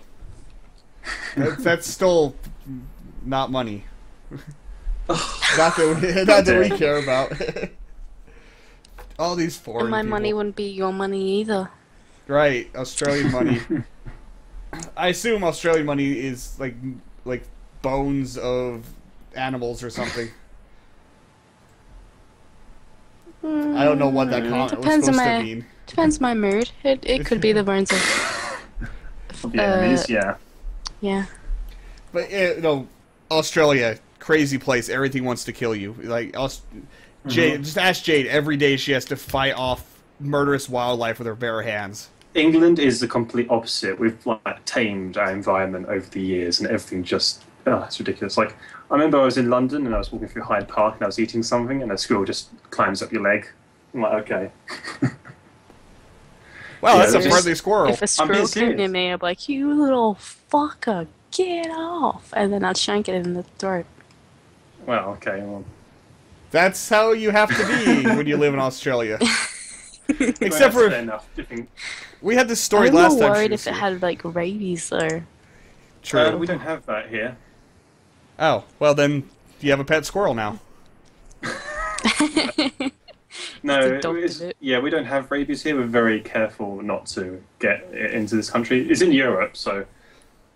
that's still not money. not that we care about. All these foreign and my people. Money wouldn't be your money either. Right, Australian money. I assume Australian money is like bones of animals or something. I don't know what that comment was supposed to mean. Depends on my mood. It could be the bones of. Yeah. But, you know, Australia, crazy place. Everything wants to kill you. Like, Jade, just ask Jade. Every day she has to fight off murderous wildlife with her bare hands. England is the complete opposite. We've, like, tamed our environment over the years, and everything just... Oh, it's ridiculous. Like, I remember I was in London, and I was walking through Hyde Park, and I was eating something, and a squirrel just climbs up your leg. I'm like, okay. Wow, yeah, that's a friendly squirrel. If a squirrel came to me, I'd be like, you little fucker, get off. And then I'd shank it in the throat. Well, okay. Well. That's how you have to be when you live in Australia. Except for... Enough. We had this story last time. I'm worried if it had, like, rabies, though. True. We don't have that here. Oh, well then, you have a pet squirrel now. No, yeah, we don't have rabies here. We're very careful not to get into this country. It's in Europe, so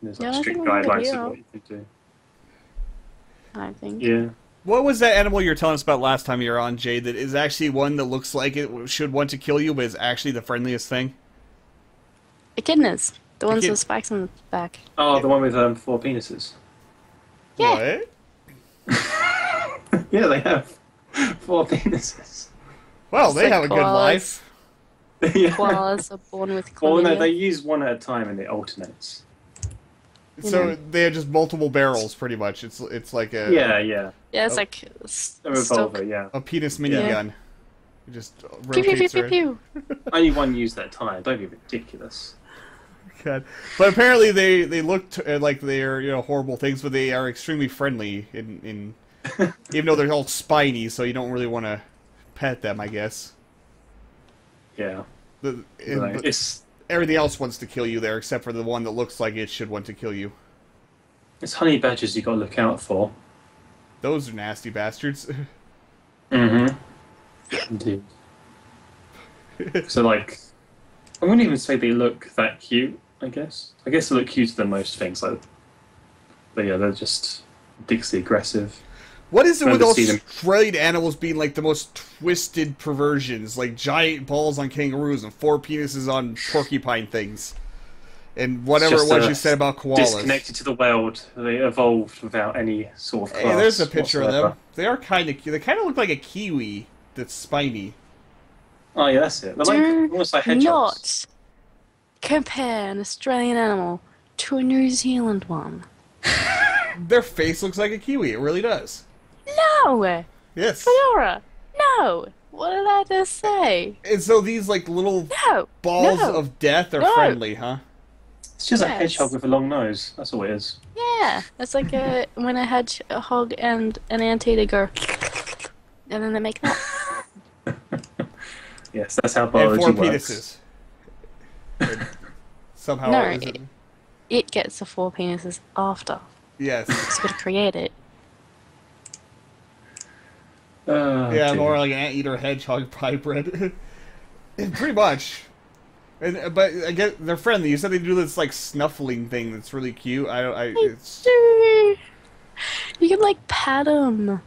there's like strict guidelines of what you can do. I think. Yeah. What was that animal you were telling us about last time you were on, Jade, that is actually one that looks like it should want to kill you, but is actually the friendliest thing? Echidnas. The ones with spikes on the back. Oh, yeah. The one with 4 penises. Yeah. What? Yeah, they have 4 penises. Well, they have a good life. Koalas are born with chlamydia. Well, no, they use one at a time and it alternates. So they are just multiple barrels, pretty much. It's like a yeah, it's like a revolver, a penis minigun. Yeah. Just pew pew pew pew pew. Only one used at a time. Don't be ridiculous. God. But apparently they look like they're horrible things, but they are extremely friendly in even though they're all spiny, so you don't really want to pet them, I guess. Yeah. Everything else wants to kill you there, except for the one that looks like it should want to kill you. It's honey badgers you gotta look out for. Those are nasty bastards. Mm-hmm. Indeed. So, like, I wouldn't even say they look that cute, I guess. I guess they look cuter than most things. Like, but yeah, they're just ridiculously aggressive. What is it with Australian animals being like the most twisted perversions? Like giant balls on kangaroos and 4 penises on porcupine things. And whatever it was you said about koalas. Disconnected to the world. They evolved without any sort of class. Hey, there's a picture of them. They are kind of cute. They kind of look like a kiwi that's spiny. Oh yeah, that's it. They're like, almost like hedgehogs. Not compare an Australian animal to a New Zealand one. Their face looks like a kiwi. It really does. No! Yes. Fedora! No! What did I just say? And so these, like, little balls of death are friendly, huh? It's just a hedgehog with a long nose. That's all it is. Yeah. It's like a, when a hedgehog and an anteater go... and then they make that. Yes, that's how biology works. And 4 penises. Somehow it gets the 4 penises after. Yes. It's going to create it. Yeah, more like anteater, hedgehog, hybrid. Pretty much. And, but I guess they're friendly. You said they do this like snuffling thing that's really cute. It's... You can like pat them.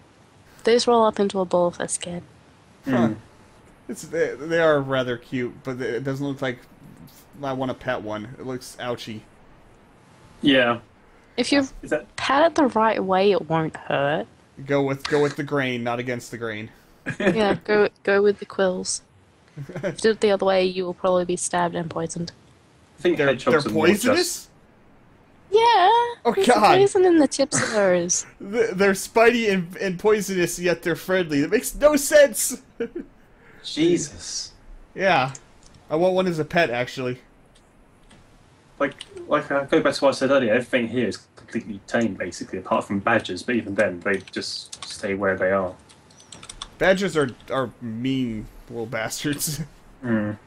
They just roll up into a ball if they're scared. Huh. They are rather cute, but it doesn't look like I want to pet one. It looks ouchy. Yeah. If you pat it the right way, it won't hurt. Go with the grain, not against the grain. Yeah, go with the quills. If you do it the other way, you will probably be stabbed and poisoned. I think they're poisonous? Yeah. Oh god. There's poison in the tips of those. They're spiny and poisonous, yet they're friendly. That makes no sense. Jesus. Yeah, I want one as a pet actually. Like I go back to what I said earlier. Everything here is completely tame, basically, apart from badgers. But even then, they just stay where they are. Badgers are mean little bastards. Mm.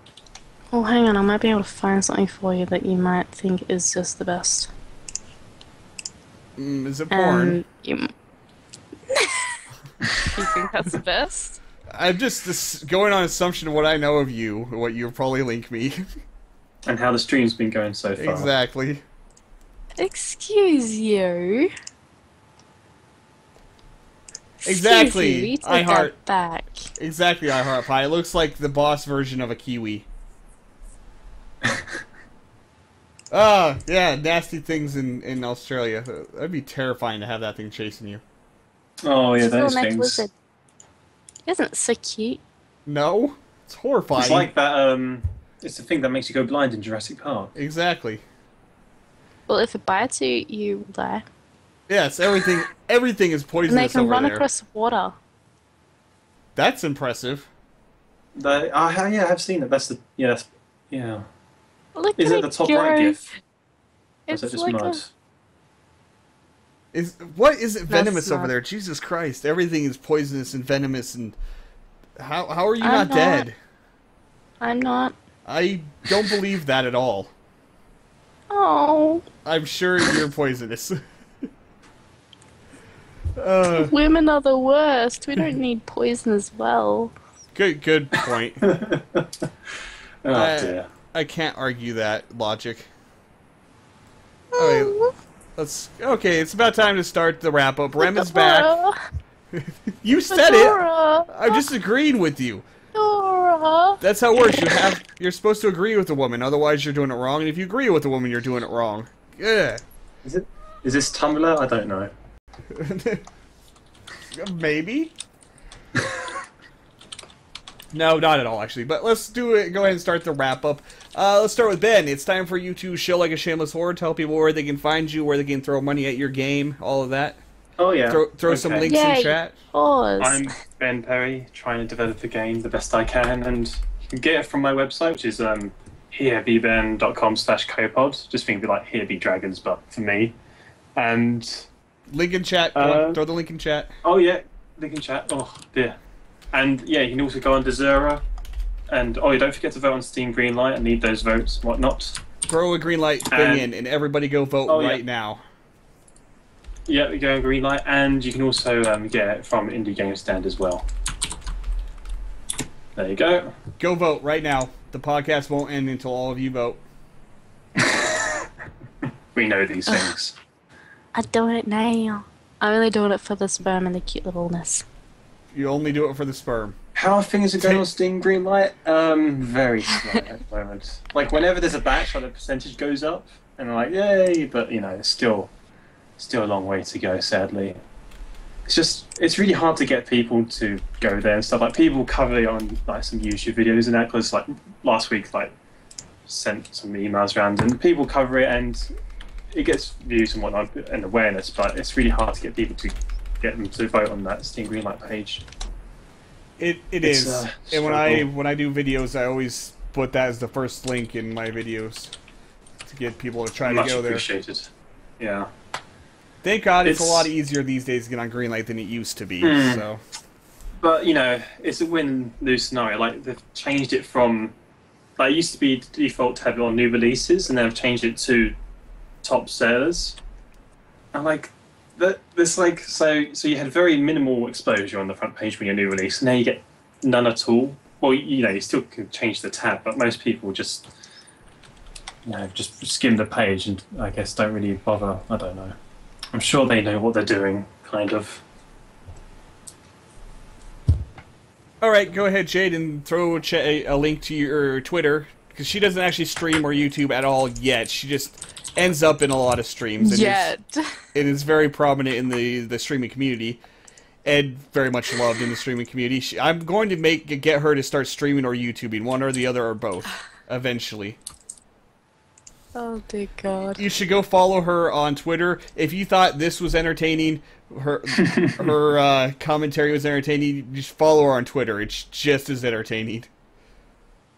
Oh, hang on! I might be able to find something for you that you might think is just the best. Is it porn? You think that's the best? I'm just going on assumption of what I know of you, what you'll probably link me. And how the stream's been going so far. Exactly. Excuse you. Exactly. Excuse you, I heart back. Exactly, I heart pie. It looks like the boss version of a kiwi. Oh, yeah, nasty things in Australia. That'd be terrifying to have that thing chasing you. Oh, yeah, that is things. Isn't it so cute? No, it's horrifying. It's like that, it's the thing that makes you go blind in Jurassic Park. Exactly. Well, if it bites you, you die. Yes, everything everything is poisonous. And they can run across water. That's impressive. Yeah, I've seen it. That's the yeah. Look is it the top right gif? Is it just like mud? Is what is it venomous over there? Jesus Christ! Everything is poisonous and venomous. And how are you not dead? I'm not. I don't believe that at all. Oh. I'm sure you're poisonous. Women are the worst. We don't need poison as well. Good point. Dear. I can't argue that logic. Oh. Right, okay, it's about time to start the wrap up. Rem is back. You said it. I'm just agreeing with you. That's how it works. You're supposed to agree with the woman, otherwise you're doing it wrong. And if you agree with the woman, you're doing it wrong. Yeah. Is this Tumblr? I don't know. Maybe. No, not at all, actually. But let's do it. Go ahead and start the wrap-up. Let's start with Ben. It's time for you to show like a shameless whore. Tell people where they can find you, where they can throw money at your game, all of that. Oh, yeah. Throw some links in chat. I'm Ben Perry, trying to develop the game the best I can, and you can get it from my website, which is herebeben.com/copod. Just think it'd be like Here Be Dragons, but for me. And... link in chat. Throw the link in chat. Oh, yeah. Link in chat. Oh, dear. And, yeah, you can also go on Desura. And, oh, yeah, don't forget to vote on Steam Greenlight. I need those votes and whatnot. Throw a Greenlight thing in, and everybody go vote right now. Yeah, we go on Greenlight. And you can also get it from Indie Game Stand as well. There you go. Go vote right now. The podcast won't end until all of you vote. We know these things. I'm doing it now. I'm only doing it for the sperm and the cute littleness. You only do it for the sperm. How are things going on Steam Greenlight? Very slow at the moment. Like, whenever there's a batch, like, the percentage goes up, and I'm like, yay, but, you know, it's still a long way to go, sadly. It's just, it's really hard to get people to go there and stuff. Like, people cover it on, like, some YouTube videos and that, because, like, last week, like, sent some emails around, and people cover it, and... it gets views and whatnot and awareness, but it's really hard to get people to get them to vote on that Steam Greenlight page. It is. And when I do videos, I always put that as the first link in my videos to get people to try to go there. Much appreciated. Yeah. Thank God it's a lot easier these days to get on Greenlight than it used to be. So. But you know, it's a win-lose scenario. Like they've changed it from, like it used to be the default to have it on new releases, and they've changed it to top sellers, and like that, this like so you had very minimal exposure on the front page when your new release. Now you get none at all. Well, you know, you still can change the tab, but most people just, you know, just skim the page and I guess don't really bother. I don't know. I'm sure they know what they're doing, kind of. All right, go ahead, Jade, and throw a link to your Twitter, because she doesn't actually stream or YouTube at all yet. She just ends up in a lot of streams and is very prominent in the streaming community and very much loved in the streaming community. I'm going to get her to start streaming or YouTubing, one or the other or both, eventually. Oh dear God! You should go follow her on Twitter. If you thought this was entertaining, her commentary was entertaining, just follow her on Twitter. It's just as entertaining.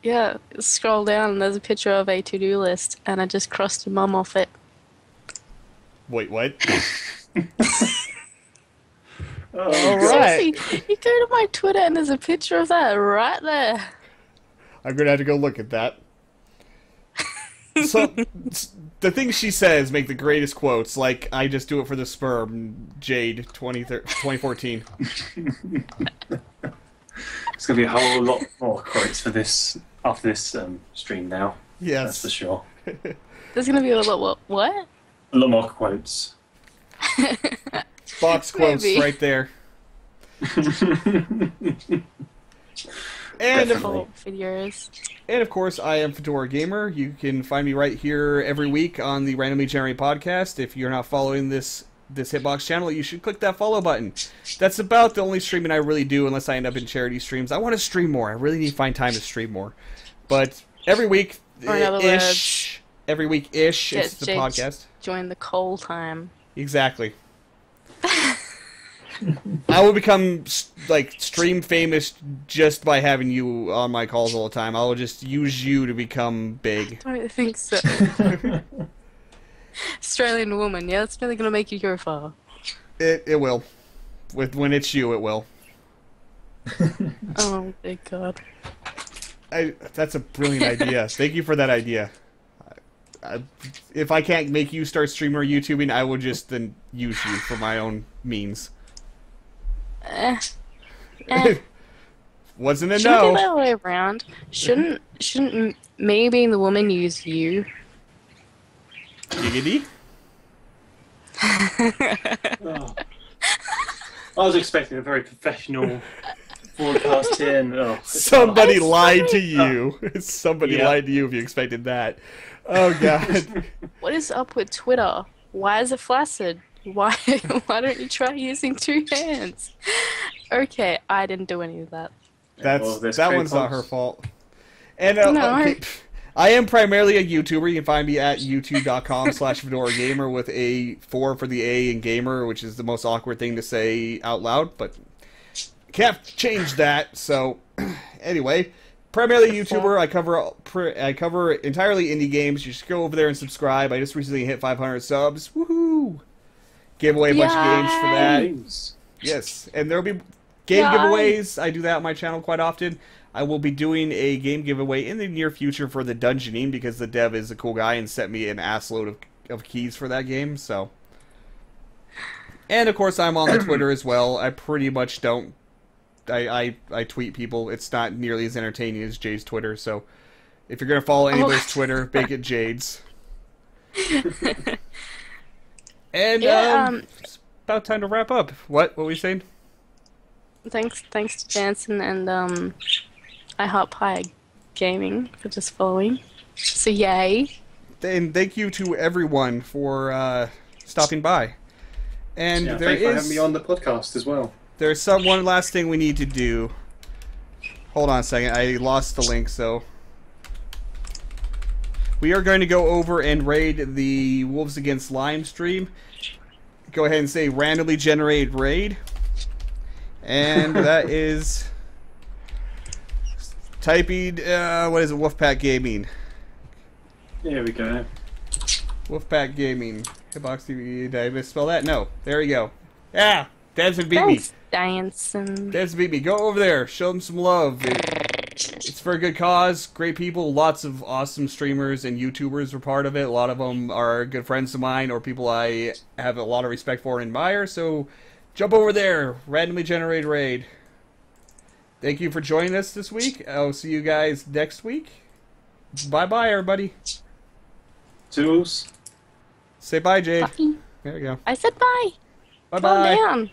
Yeah, scroll down and there's a picture of a to-do list, and I just crossed your mum off it. Wait, what? All right. Seriously, you go to my Twitter and there's a picture of that right there. I'm going to have to go look at that. So, the things she says make the greatest quotes, like, I just do it for the sperm, Jade, 2014. It's going to be a whole lot more quotes for this after this stream now. Yes. That's for sure. There's going to be a lot more what? A lot more quotes. Box quotes right there. And of course, I am Fedora Gamer. You can find me right here every week on the Randomly Generated Podcast. If you're not following this Hitbox channel, you should click that follow button. That's about the only streaming I really do, unless I end up in charity streams. I want to stream more. I really need to find time to stream more. But every week, ish, it's the podcast. Join the coal time. Exactly. I will become like stream famous just by having you on my calls all the time. I will just use you to become big. I don't think so. Australian woman, yeah, that's really gonna make you go far. It will. When it's you, it will. Oh, thank God. That's a brilliant idea. Thank you for that idea. If I can't make you start streamer YouTubing, I will just then use you for my own means. Wasn't it? No. Shouldn't be that way around. Shouldn't me being the woman use you? Giggity. Oh. I was expecting a very professional broadcast here. Oh, somebody lied to you. Oh. Somebody lied to you if you expected that. Oh God. What is up with Twitter? Why is it flaccid? Why don't you try using two hands? Okay, I didn't do any of that. That one's not her fault. And no. Okay, I am primarily a YouTuber. You can find me at youtube.com/FedoraGamer with a 4 for the A in gamer, which is the most awkward thing to say out loud, but can't change that. So anyway, primarily a YouTuber. I cover entirely indie games. You should go over there and subscribe. I just recently hit 500 subs. Woohoo! Give away a bunch of games for that. Yes, and there will be game giveaways. I do that on my channel quite often. I will be doing a game giveaway in the near future for the Dungeonine because the dev is a cool guy and sent me an assload of keys for that game. So, and of course I'm on the Twitter as well. I pretty much don't. I tweet people. It's not nearly as entertaining as Jade's Twitter. So, if you're gonna follow anybody's Twitter, make it Jade's. And it's about time to wrap up. What were we saying? Thanks to Danson and iHeartPie Gaming for just following. So yay! And thank you to everyone for stopping by. And yeah, there is having me on the podcast as well. There's one last thing we need to do. Hold on a second. I lost the link, so. We are going to go over and raid the Wolves Against Lime stream. Go ahead and say randomly generated raid. And that is typing, what is it, Wolfpack Gaming. There we go. Wolfpack Gaming. Hitbox TV, did I misspell that? No. There we go. Yeah! Danson beat me. Danson. Danson beat me. Go over there. Show them some love. It's for a good cause, great people, lots of awesome streamers and YouTubers were part of it. A lot of them are good friends of mine or people I have a lot of respect for and admire, so jump over there, randomly generated raid. Thank you for joining us this week. I'll see you guys next week. Bye-bye, everybody. Toodles. Say bye, Jade. Bye. There we go. I said bye. Bye-bye.